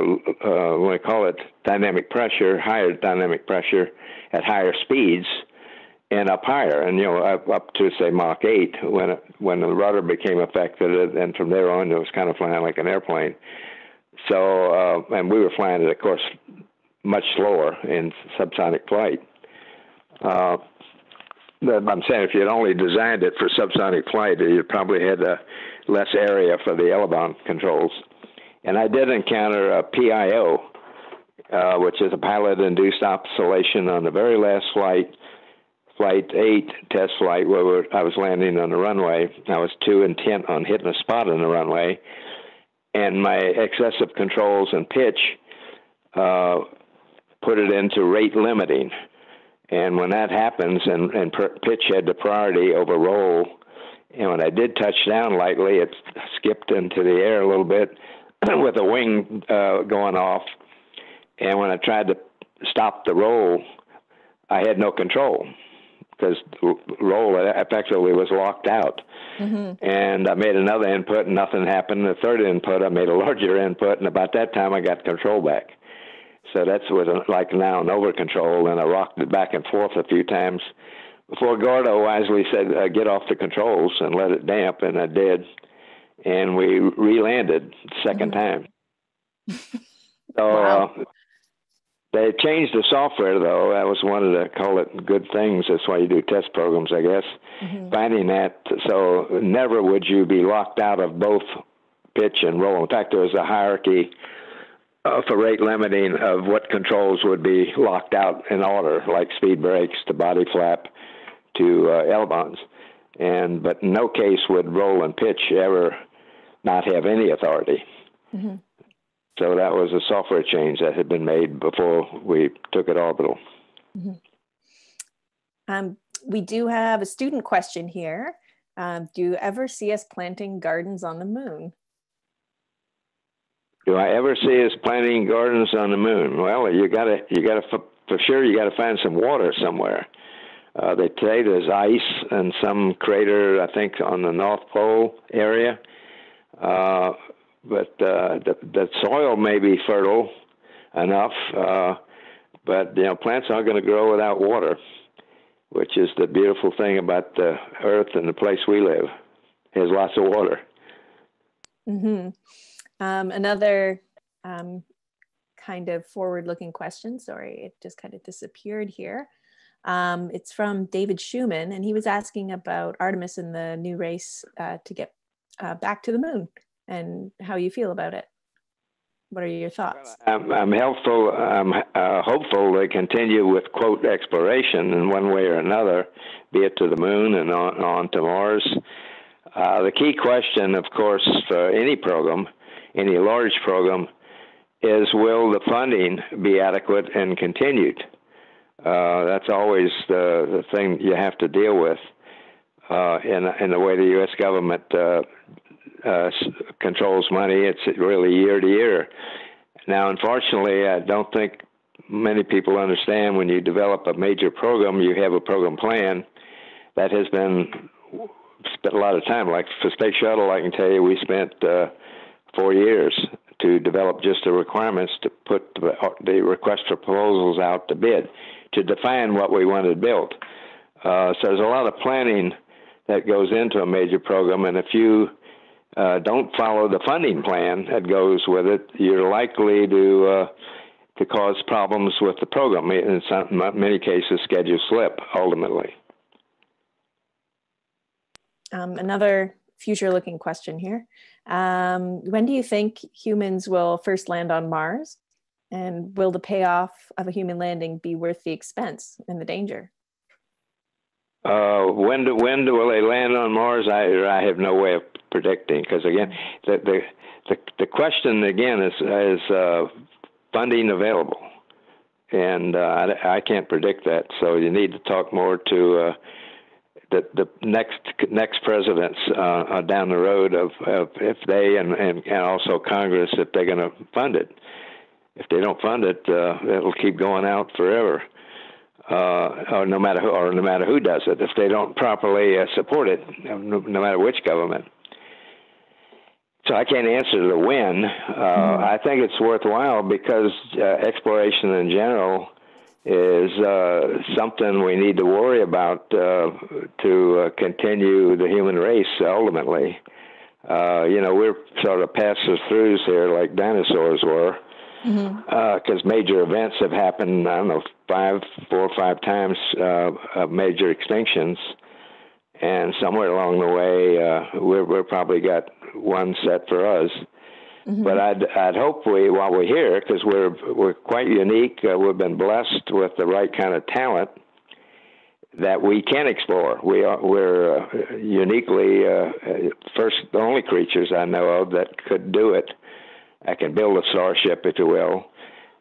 what do you call it, dynamic pressure, higher dynamic pressure at higher speeds and up higher, and up to say Mach 8 when the rudder became affected, and from there on it was kind of flying like an airplane. So, and we were flying it, of course, much slower in subsonic flight. I'm saying if you'd only designed it for subsonic flight, you probably had less area for the elevon controls. And I did encounter a PIO, which is a pilot-induced oscillation on the very last flight, Flight 8 test flight, where I was landing on the runway. I was too intent on hitting a spot on the runway. And my excessive controls and pitch put it into rate limiting. And when that happens, and pitch had the priority over roll, and when I did touch down lightly, it skipped into the air a little bit with the wing going off. And when I tried to stop the roll, I had no control because roll effectively was locked out. Mm-hmm. And I made another input, and nothing happened. The third input, I made a larger input, and about that time, I got control back. So that was like now an over control, and I rocked it back and forth a few times before Gordo wisely said, get off the controls and let it damp, and I did. And we re-landed the second time. So wow. They changed the software, though. That was one of the, call it, good things. That's why you do test programs, I guess. Mm-hmm. Finding that, so never would you be locked out of both pitch and roll. In fact, there was a hierarchy for rate limiting of what controls would be locked out in order, like speed brakes to body flap to elbows. But in no case would roll and pitch ever not have any authority. Mm-hmm. So that was a software change that had been made before we took it orbital. Mm-hmm. We do have a student question here. Do you ever see us planting gardens on the moon? Do I ever see us planting gardens on the moon? Well, you gotta for sure. You gotta find some water somewhere. They say there's ice and some crater, I think, on the North Pole area. But the soil may be fertile enough, but you know, plants aren't going to grow without water, which is the beautiful thing about the Earth and the place we live. It has lots of water. Mm-hmm. Another kind of forward-looking question. Sorry, it just kind of disappeared here. It's from David Schumann, and he was asking about Artemis and the new race to get back to the moon, and how you feel about it. What are your thoughts? I'm hopeful they continue with, quote, exploration in one way or another, be it to the moon and on to Mars. The key question, of course, for any program, any large program, is will the funding be adequate and continued? That's always the thing you have to deal with in the way the U.S. government controls money. It's really year to year. Now, unfortunately, I don't think many people understand when you develop a major program, you have a program plan that has been spent a lot of time. Like for Space Shuttle, I can tell you we spent 4 years to develop just the requirements to put the request for proposals out to bid, to define what we wanted built. So there's a lot of planning that goes into a major program, and if you don't follow the funding plan that goes with it, you're likely to cause problems with the program. In many cases, schedules slip, ultimately. Another future-looking question here. When do you think humans will first land on Mars? And will the payoff of a human landing be worth the expense and the danger? When will they land on Mars? I have no way of predicting, because again, the question again is funding available, and I can't predict that. So you need to talk more to the next presidents down the road of if they and also Congress, if they're going to fund it. If they don't fund it, it'll keep going out forever. Or no matter who does it, if they don't properly support it, no matter which government. So I can't answer the when. I think it's worthwhile because exploration in general is something we need to worry about to continue the human race ultimately. You know, we're sort of passers-throughs here like dinosaurs were. Because major events have happened, I don't know, four or five times of major extinctions, and somewhere along the way, we're probably got one set for us. Mm-hmm. But I'd hope while we're here, because we're quite unique, we've been blessed with the right kind of talent that we can explore. We're uniquely the only creatures I know of that could do it. I can build a starship, if you will,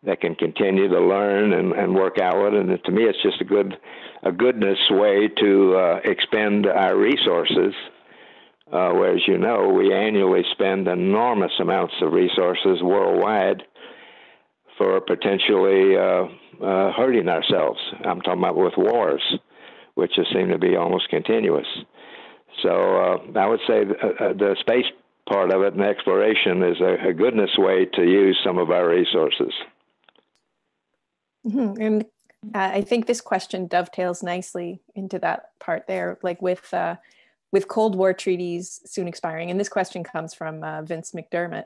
that can continue to learn and work outward. And to me, it's just a goodness way to expend our resources. Whereas, you know, we annually spend enormous amounts of resources worldwide for potentially hurting ourselves. I'm talking about with wars, which just seem to be almost continuous. So I would say the space part of it, and exploration is a goodness way to use some of our resources. Mm-hmm. And I think this question dovetails nicely into that part there, like with Cold War treaties soon expiring. And this question comes from Vince McDermott.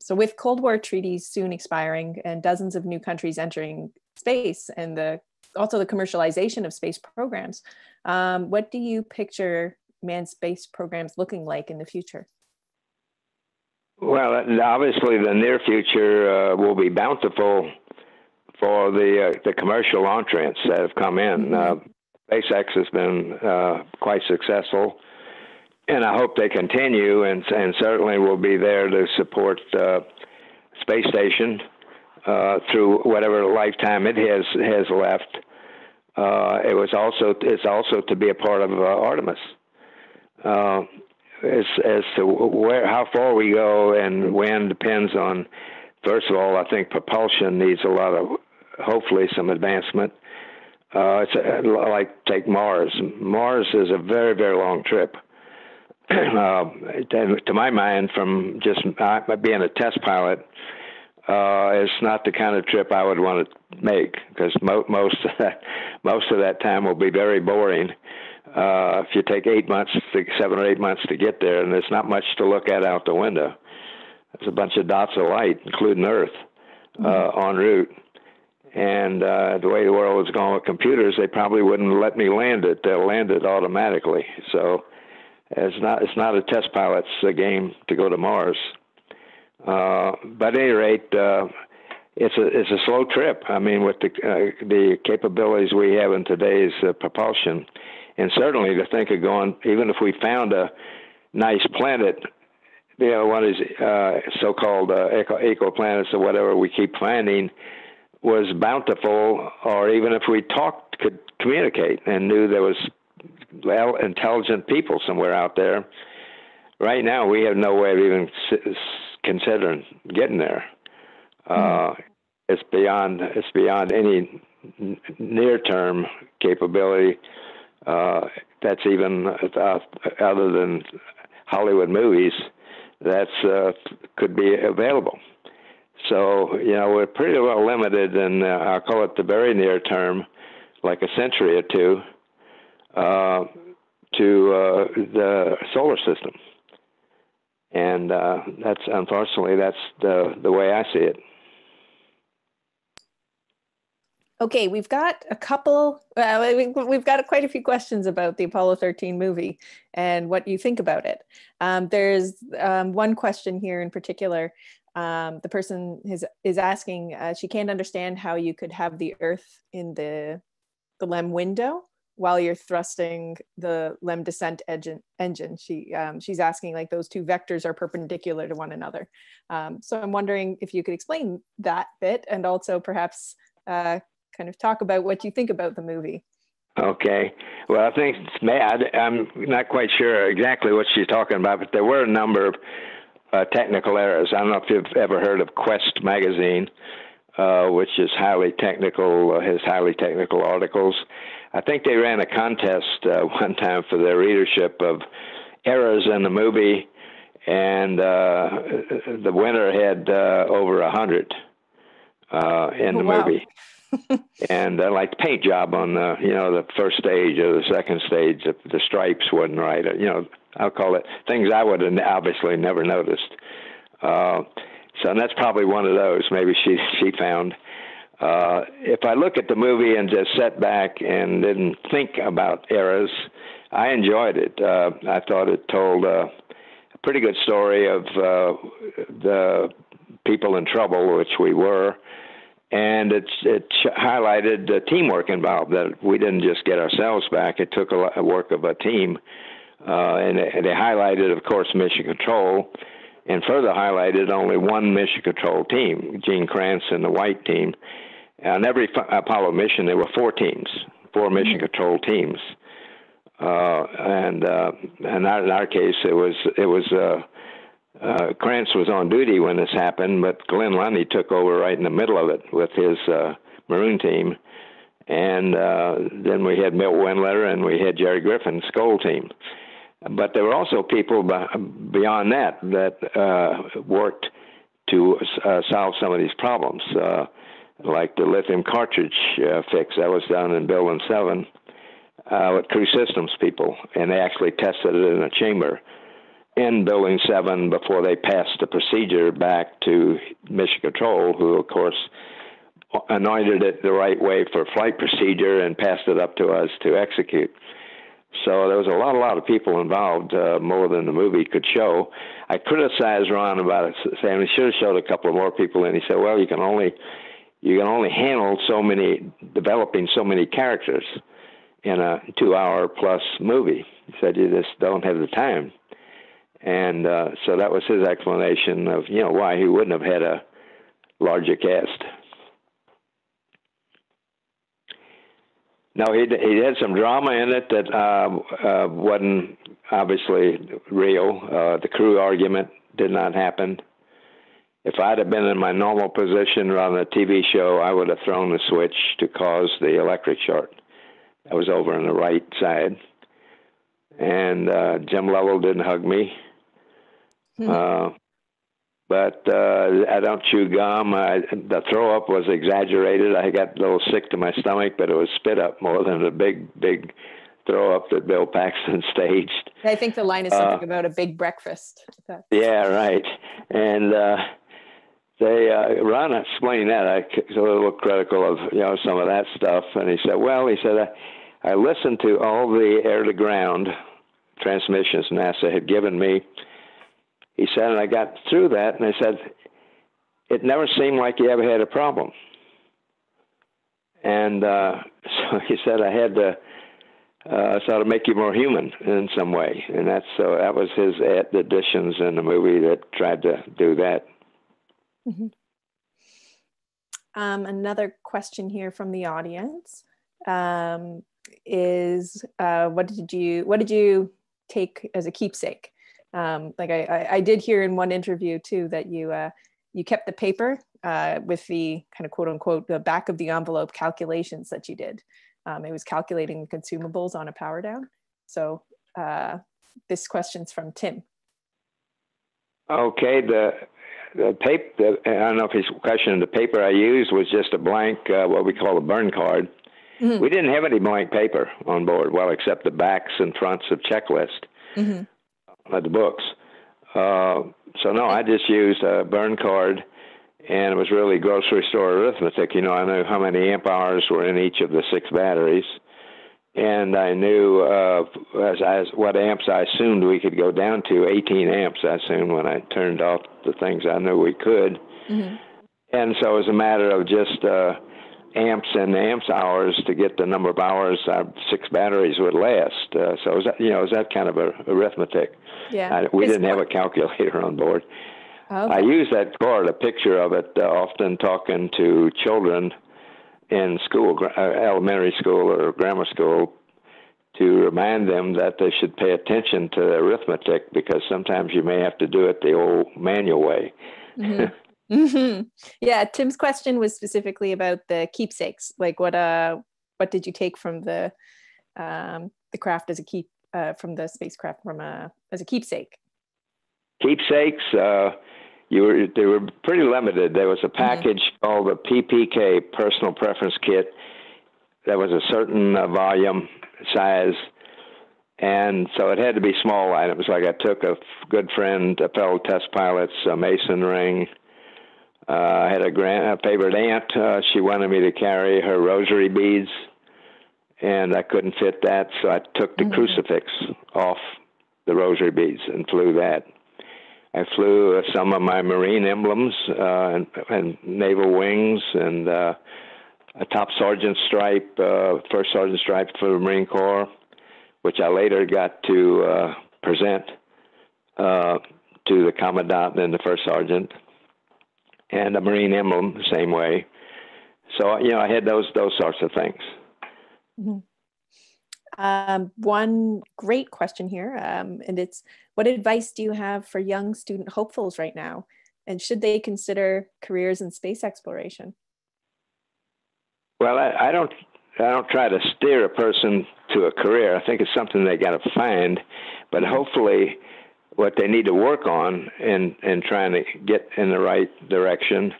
So with Cold War treaties soon expiring and dozens of new countries entering space and also the commercialization of space programs, what do you picture manned space programs looking like in the future? Well, obviously the near future will be bountiful for the commercial entrants that have come in. SpaceX has been quite successful, and I hope they continue, and certainly will be there to support space station through whatever lifetime it has left. It's also to be a part of Artemis. As to how far we go and when depends on, first of all, I think propulsion needs a lot of, hopefully, some advancement. Take Mars. Mars is a very, very long trip. To my mind, from just being a test pilot, it's not the kind of trip I would want to make, because most of that time will be very boring. If you take 8 months, 7 or 8 months to get there, and there's not much to look at out the window. There's a bunch of dots of light, including Earth, en route. And the way the world is going with computers, they probably wouldn't let me land it. They'll land it automatically. So it's not a test pilot's game to go to Mars. But at any rate, it's a slow trip. I mean, with the capabilities we have in today's propulsion. And certainly to think of going, even if we found a nice planet, you know, one of these so-called eco planets or whatever we keep finding was bountiful, or even if we could communicate and knew there was intelligent people somewhere out there. Right now, we have no way of even considering getting there. It's beyond any near-term capability. That's even other than Hollywood movies, that's could be available. So, you know, we're pretty well limited in, I'll call it the very near term, like a century or two, to the solar system. And that's the way I see it. Okay, we've got quite a few questions about the Apollo 13 movie and what you think about it. There's one question here in particular. The person is asking, she can't understand how you could have the Earth in the LEM window while you're thrusting the LEM descent engine. She's asking, like, those two vectors are perpendicular to one another. So I'm wondering if you could explain that bit, and also perhaps kind of talk about what you think about the movie. Okay. Well, I think I'm not quite sure exactly what she's talking about, but there were a number of technical errors. I don't know if you've ever heard of Quest magazine, which is has highly technical articles. I think they ran a contest one time for their readership of errors in the movie, and the winner had over 100 in the movie. And like the paint job on the first stage or the second stage, the stripes wasn't right. I'll call it things I would have obviously never noticed. So that's probably one of those. Maybe she found. If I look at the movie and just sat back and didn't think about errors, I enjoyed it. I thought it told a pretty good story of the people in trouble, which we were. And it highlighted the teamwork involved, that we didn't just get ourselves back. It took a lot of work of a team. And they highlighted, of course, Mission Control, and further highlighted only one Mission Control team, Gene Kranz and the White Team. On every Apollo mission, there were four Mission Control teams. In our case, Kranz was on duty when this happened, but Glenn Lundy took over right in the middle of it with his maroon team. And then we had Milt Windletter and we had Jerry Griffin's Skoal team. But there were also people beyond that worked to solve some of these problems, like the lithium cartridge fix that was done in Building 7 with crew systems people. And they actually tested it in a chamber. in Building 7 before they passed the procedure back to Mission Control, who, of course, anointed it the right way for flight procedure and passed it up to us to execute. So there was a lot of people involved, more than the movie could show. I criticized Ron about it, saying we should have showed a couple of more people, and he said, well, you can only handle developing so many characters in a 2 hour plus movie. He said, you just don't have the time. And so that was his explanation of, why he wouldn't have had a larger cast. Now, he had some drama in it that wasn't obviously real. The crew argument did not happen. If I'd have been in my normal position on a TV show, I would have thrown the switch to cause the electric short. I was over on the right side. And Jim Lovell didn't hug me. But I don't chew gum. The throw-up was exaggerated. I got a little sick to my stomach, but it was spit-up more than the big throw-up that Bill Paxton staged. I think the line is something about a big breakfast. Yeah, right. And Ron explained that. I was a little critical of some of that stuff. And he said, I listened to all the air-to-ground transmissions NASA had given me. He said, and I got through that, and I said, it never seemed like you ever had a problem. And so he said, I had to sort of make you more human in some way. And that was his additions in the movie that tried to do that. Mm-hmm. Another question here from the audience is, what did you take as a keepsake? I did hear in one interview too that you kept the paper with the kind of quote unquote the back of the envelope calculations that you did. It was calculating the consumables on a power down. So this question's from Tim. Okay, the paper. I don't know if he's questioning the paper I used was just a blank, what we call a burn card. Mm-hmm. We didn't have any blank paper on board, well, except the backs and fronts of checklist. Mm-hmm. The books. I just used a burn card, and it was really grocery store arithmetic. I knew how many amp hours were in each of the six batteries, and I knew what amps I assumed we could go down to. 18 amps I assumed when I turned off the things I knew we could. Mm-hmm. And so it was a matter of just amps and amps hours to get the number of hours our six batteries would last. So it was that kind of arithmetic. Yeah. We didn't have a calculator on board. Okay. I use that card, a picture of it, often talking to children in school, elementary school or grammar school, to remind them that they should pay attention to the arithmetic, because sometimes you may have to do it the old manual way. Mm-hmm. Mm-hmm. Yeah, Tim's question was specifically about the keepsakes. Like, what did you take from the craft as a from the spacecraft as a keepsake? Keepsakes, they were pretty limited. There was a package called the PPK, Personal Preference Kit. There was a certain volume size, and so it had to be small items. Like, I took a good friend, a fellow test pilot's Mason ring. I had a favorite aunt. She wanted me to carry her rosary beads, and I couldn't fit that, so I took the crucifix off the rosary beads and flew that. I flew some of my Marine emblems and naval wings, and a top sergeant stripe, first sergeant stripe for the Marine Corps, which I later got to present to the commandant and the first sergeant. And a Marine emblem the same way. So, I had those sorts of things. Mm-hmm. One great question here, and it's, what advice do you have for young student hopefuls right now? And should they consider careers in space exploration? Well, I don't try to steer a person to a career. I think it's something they got to find, but hopefully what they need to work on in trying to get in the right direction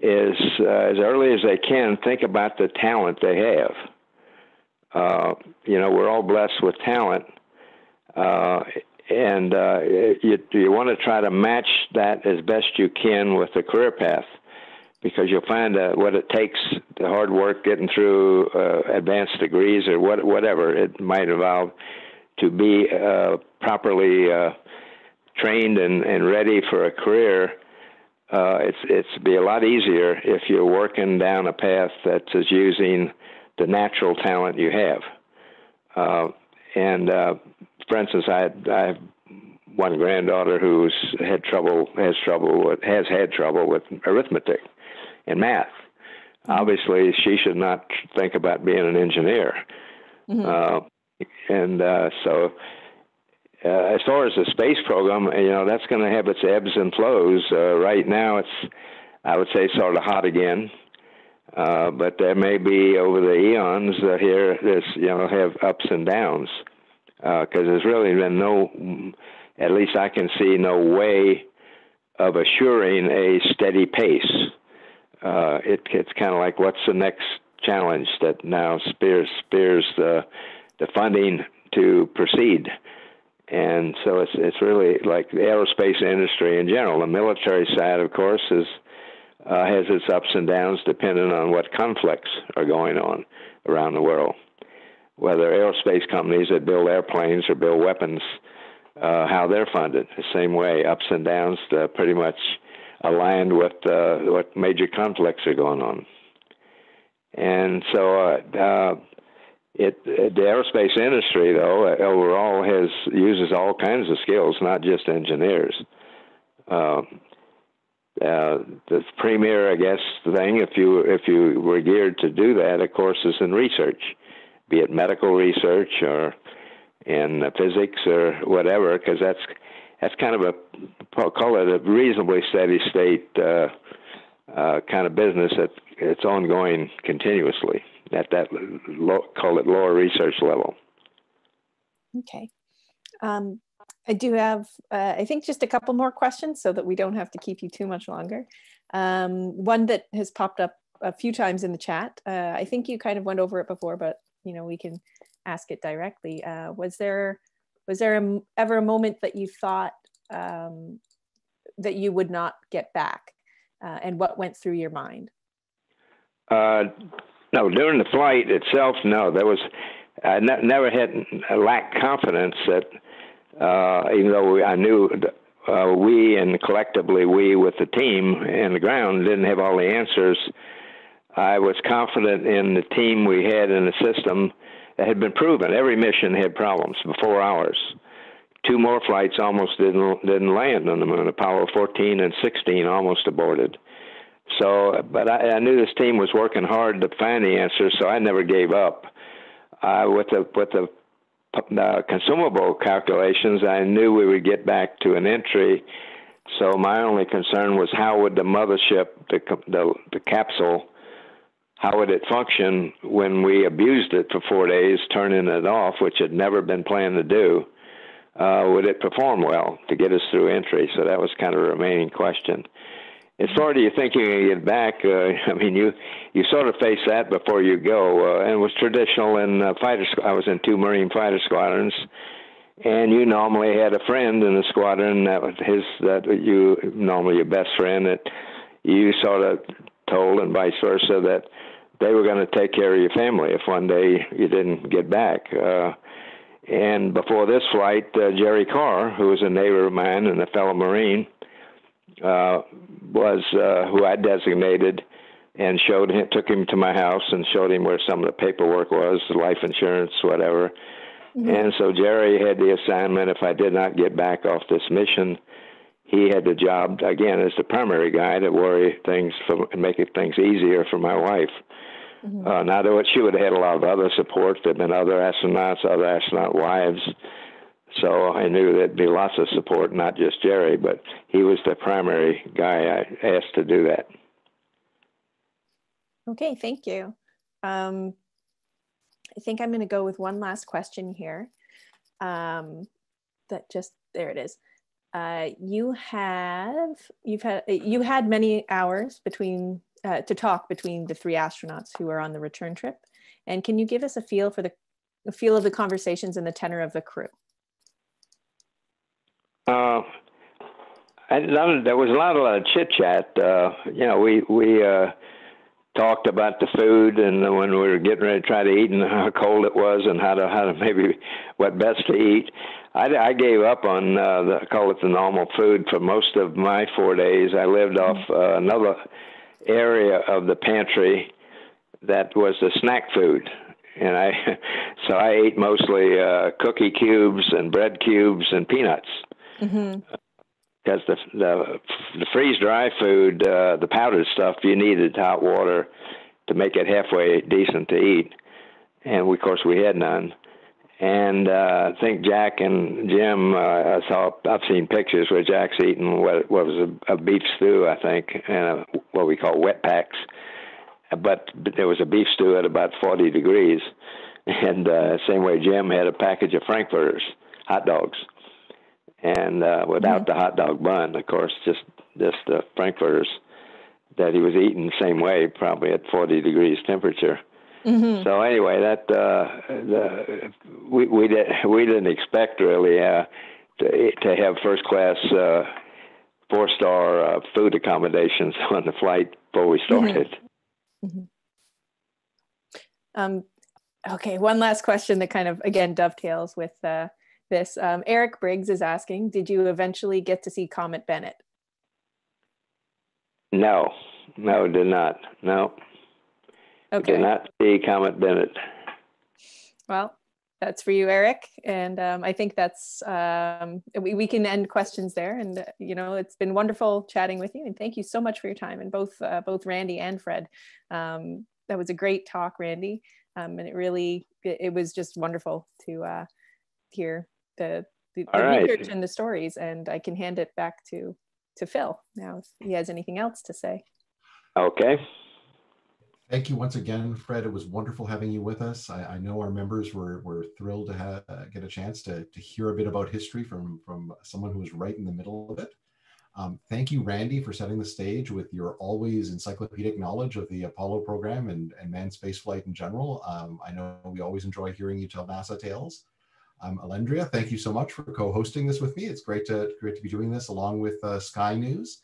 is, as early as they can, think about the talent they have. We're all blessed with talent. And you want to try to match that as best you can with the career path, because you'll find what it takes, the hard work, getting through advanced degrees or whatever it might involve, to be properly trained and ready for a career. It's be a lot easier if you're working down a path that's using the natural talent you have. For instance, I have one granddaughter who's has had trouble with arithmetic and math. Obviously, she should not think about being an engineer. Mm-hmm. So as far as the space program, that's going to have its ebbs and flows. Right now, it's, I would say, sort of hot again. But there may be, over the eons here, this have ups and downs, because there's really been no, at least I can see, no way of assuring a steady pace. It's kind of like, what's the next challenge that now spears the funding to proceed? And so it's really like the aerospace industry in general. The military side, of course, is has its ups and downs depending on what conflicts are going on around the world. Whether aerospace companies that build airplanes or build weapons, how they're funded, the same way, ups and downs, pretty much aligned with what major conflicts are going on. And so the aerospace industry, though, overall uses all kinds of skills, not just engineers. The premier, I guess, thing, if you were geared to do that, of course, is in research, be it medical research or in physics or whatever, because that's kind of a, call it a reasonably steady state kind of business that it's ongoing continuously at that call it lower research level. Okay. I do have, I think, just a couple more questions so that we don't have to keep you too much longer. One that has popped up a few times in the chat. I think you kind of went over it before, but we can ask it directly. Was there ever a moment that you thought that you would not get back, and what went through your mind? No, during the flight itself, no. There was, I never had a lack of confidence that. Even though I knew we and collectively we with the team and the ground didn't have all the answers, I was confident in the team we had and the system that had been proven. Every mission had problems before ours. Two more flights almost didn't land on the moon. Apollo 14 and 16 almost aborted. So, but I knew this team was working hard to find the answers, so I never gave up. With the consumable calculations, I knew we would get back to an entry, so my only concern was how would the mothership, the capsule, how would it function when we abused it for 4 days, turning it off, which had never been planned to do. Would it perform well to get us through entry? So that was kind of a remaining question. As far as you think you're going to get back, you sort of face that before you go. And it was traditional in I was in two Marine fighter squadrons, and you normally had a friend in the squadron normally your best friend that you sort of told, and vice versa, that they were going to take care of your family if one day you didn't get back. And before this flight, Jerry Carr, who was a neighbor of mine and a fellow Marine, was who I designated and took him to my house and showed him where some of the paperwork was, the life insurance, whatever. Mm-hmm. And so Jerry had the assignment. If I did not get back off this mission, he had the job, again, as the primary guy to worry things and make things easier for my wife. Mm-hmm. Now, she would have had a lot of other support. There have been other astronauts, other astronaut wives. So I knew there'd be lots of support, not just Jerry, but he was the primary guy I asked to do that. Okay, thank you. I think I'm going to go with one last question here. There it is. You had many hours to talk between the three astronauts who were on the return trip, and can you give us a feel of the conversations and the tenor of the crew? There was a lot of chit chat. We talked about the food, and when we were getting ready to try to eat, and how cold it was, and how to maybe what best to eat. I gave up on call it the normal food for most of my 4 days. I lived off another area of the pantry that was the snack food, and I ate mostly cookie cubes and bread cubes and peanuts. Mm-hmm. Because the freeze-dry food, the powdered stuff, you needed hot water to make it halfway decent to eat. And, of course, we had none. And I think Jack and Jim, I've seen pictures where Jack's eating what was a beef stew, I think, and what we call wet packs. But there was a beef stew at about 40 degrees. And same way Jim had a package of Frankfurters, hot dogs. And without the hot dog bun, of course, just the Frankfurters that he was eating the same way, probably at 40 degrees temperature. Mm-hmm. So anyway, that we didn't expect really to have first class 4-star food accommodations on the flight before we started. Mm-hmm. Mm-hmm. Okay, one last question that kind of again dovetails with. This. Eric Briggs is asking, did you eventually get to see Comet Bennett? No, did not. No. Okay. Did not see Comet Bennett. Well, that's for you, Eric. And I think that's, we can end questions there. And, it's been wonderful chatting with you. And thank you so much for your time. And both Randy and Fred. That was a great talk, Randy. And it was just wonderful to hear the research and the stories, and I can hand it back to Phil now if he has anything else to say. Okay. Thank you once again, Fred. It was wonderful having you with us. I know our members were thrilled to get a chance to hear a bit about history from someone who was right in the middle of it. Thank you, Randy, for setting the stage with your always encyclopedic knowledge of the Apollo program and manned spaceflight in general. I know we always enjoy hearing you tell NASA tales. Allendria, thank you so much for co-hosting this with me. It's great to be doing this along with Sky News.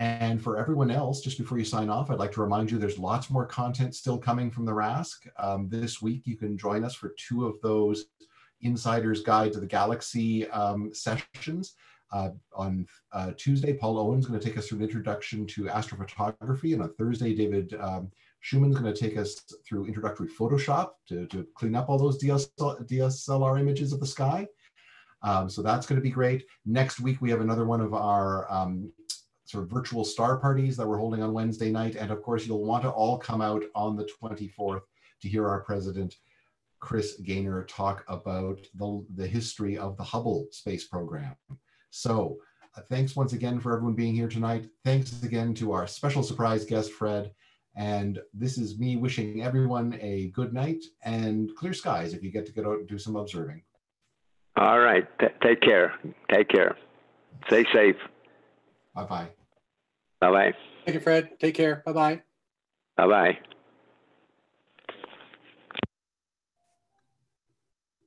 And for everyone else, just before you sign off, I'd like to remind you there's lots more content still coming from the RASC. This week, you can join us for two of those Insider's Guide to the Galaxy sessions. On Tuesday, Paul Owen's going to take us through an introduction to astrophotography, and on Thursday, David Schumann's going to take us through introductory Photoshop to clean up all those DSLR images of the sky. So that's going to be great. Next week, we have another one of our sort of virtual star parties that we're holding on Wednesday night. And of course, you'll want to all come out on the 24th to hear our president, Chris Gaynor, talk about the history of the Hubble space program. So thanks once again for everyone being here tonight. Thanks again to our special surprise guest, Fred. And this is me wishing everyone a good night and clear skies if you get out and do some observing. All right. Take care. Take care. Stay safe. Bye-bye. Bye-bye. Thank you, Fred. Take care. Bye-bye. Bye-bye.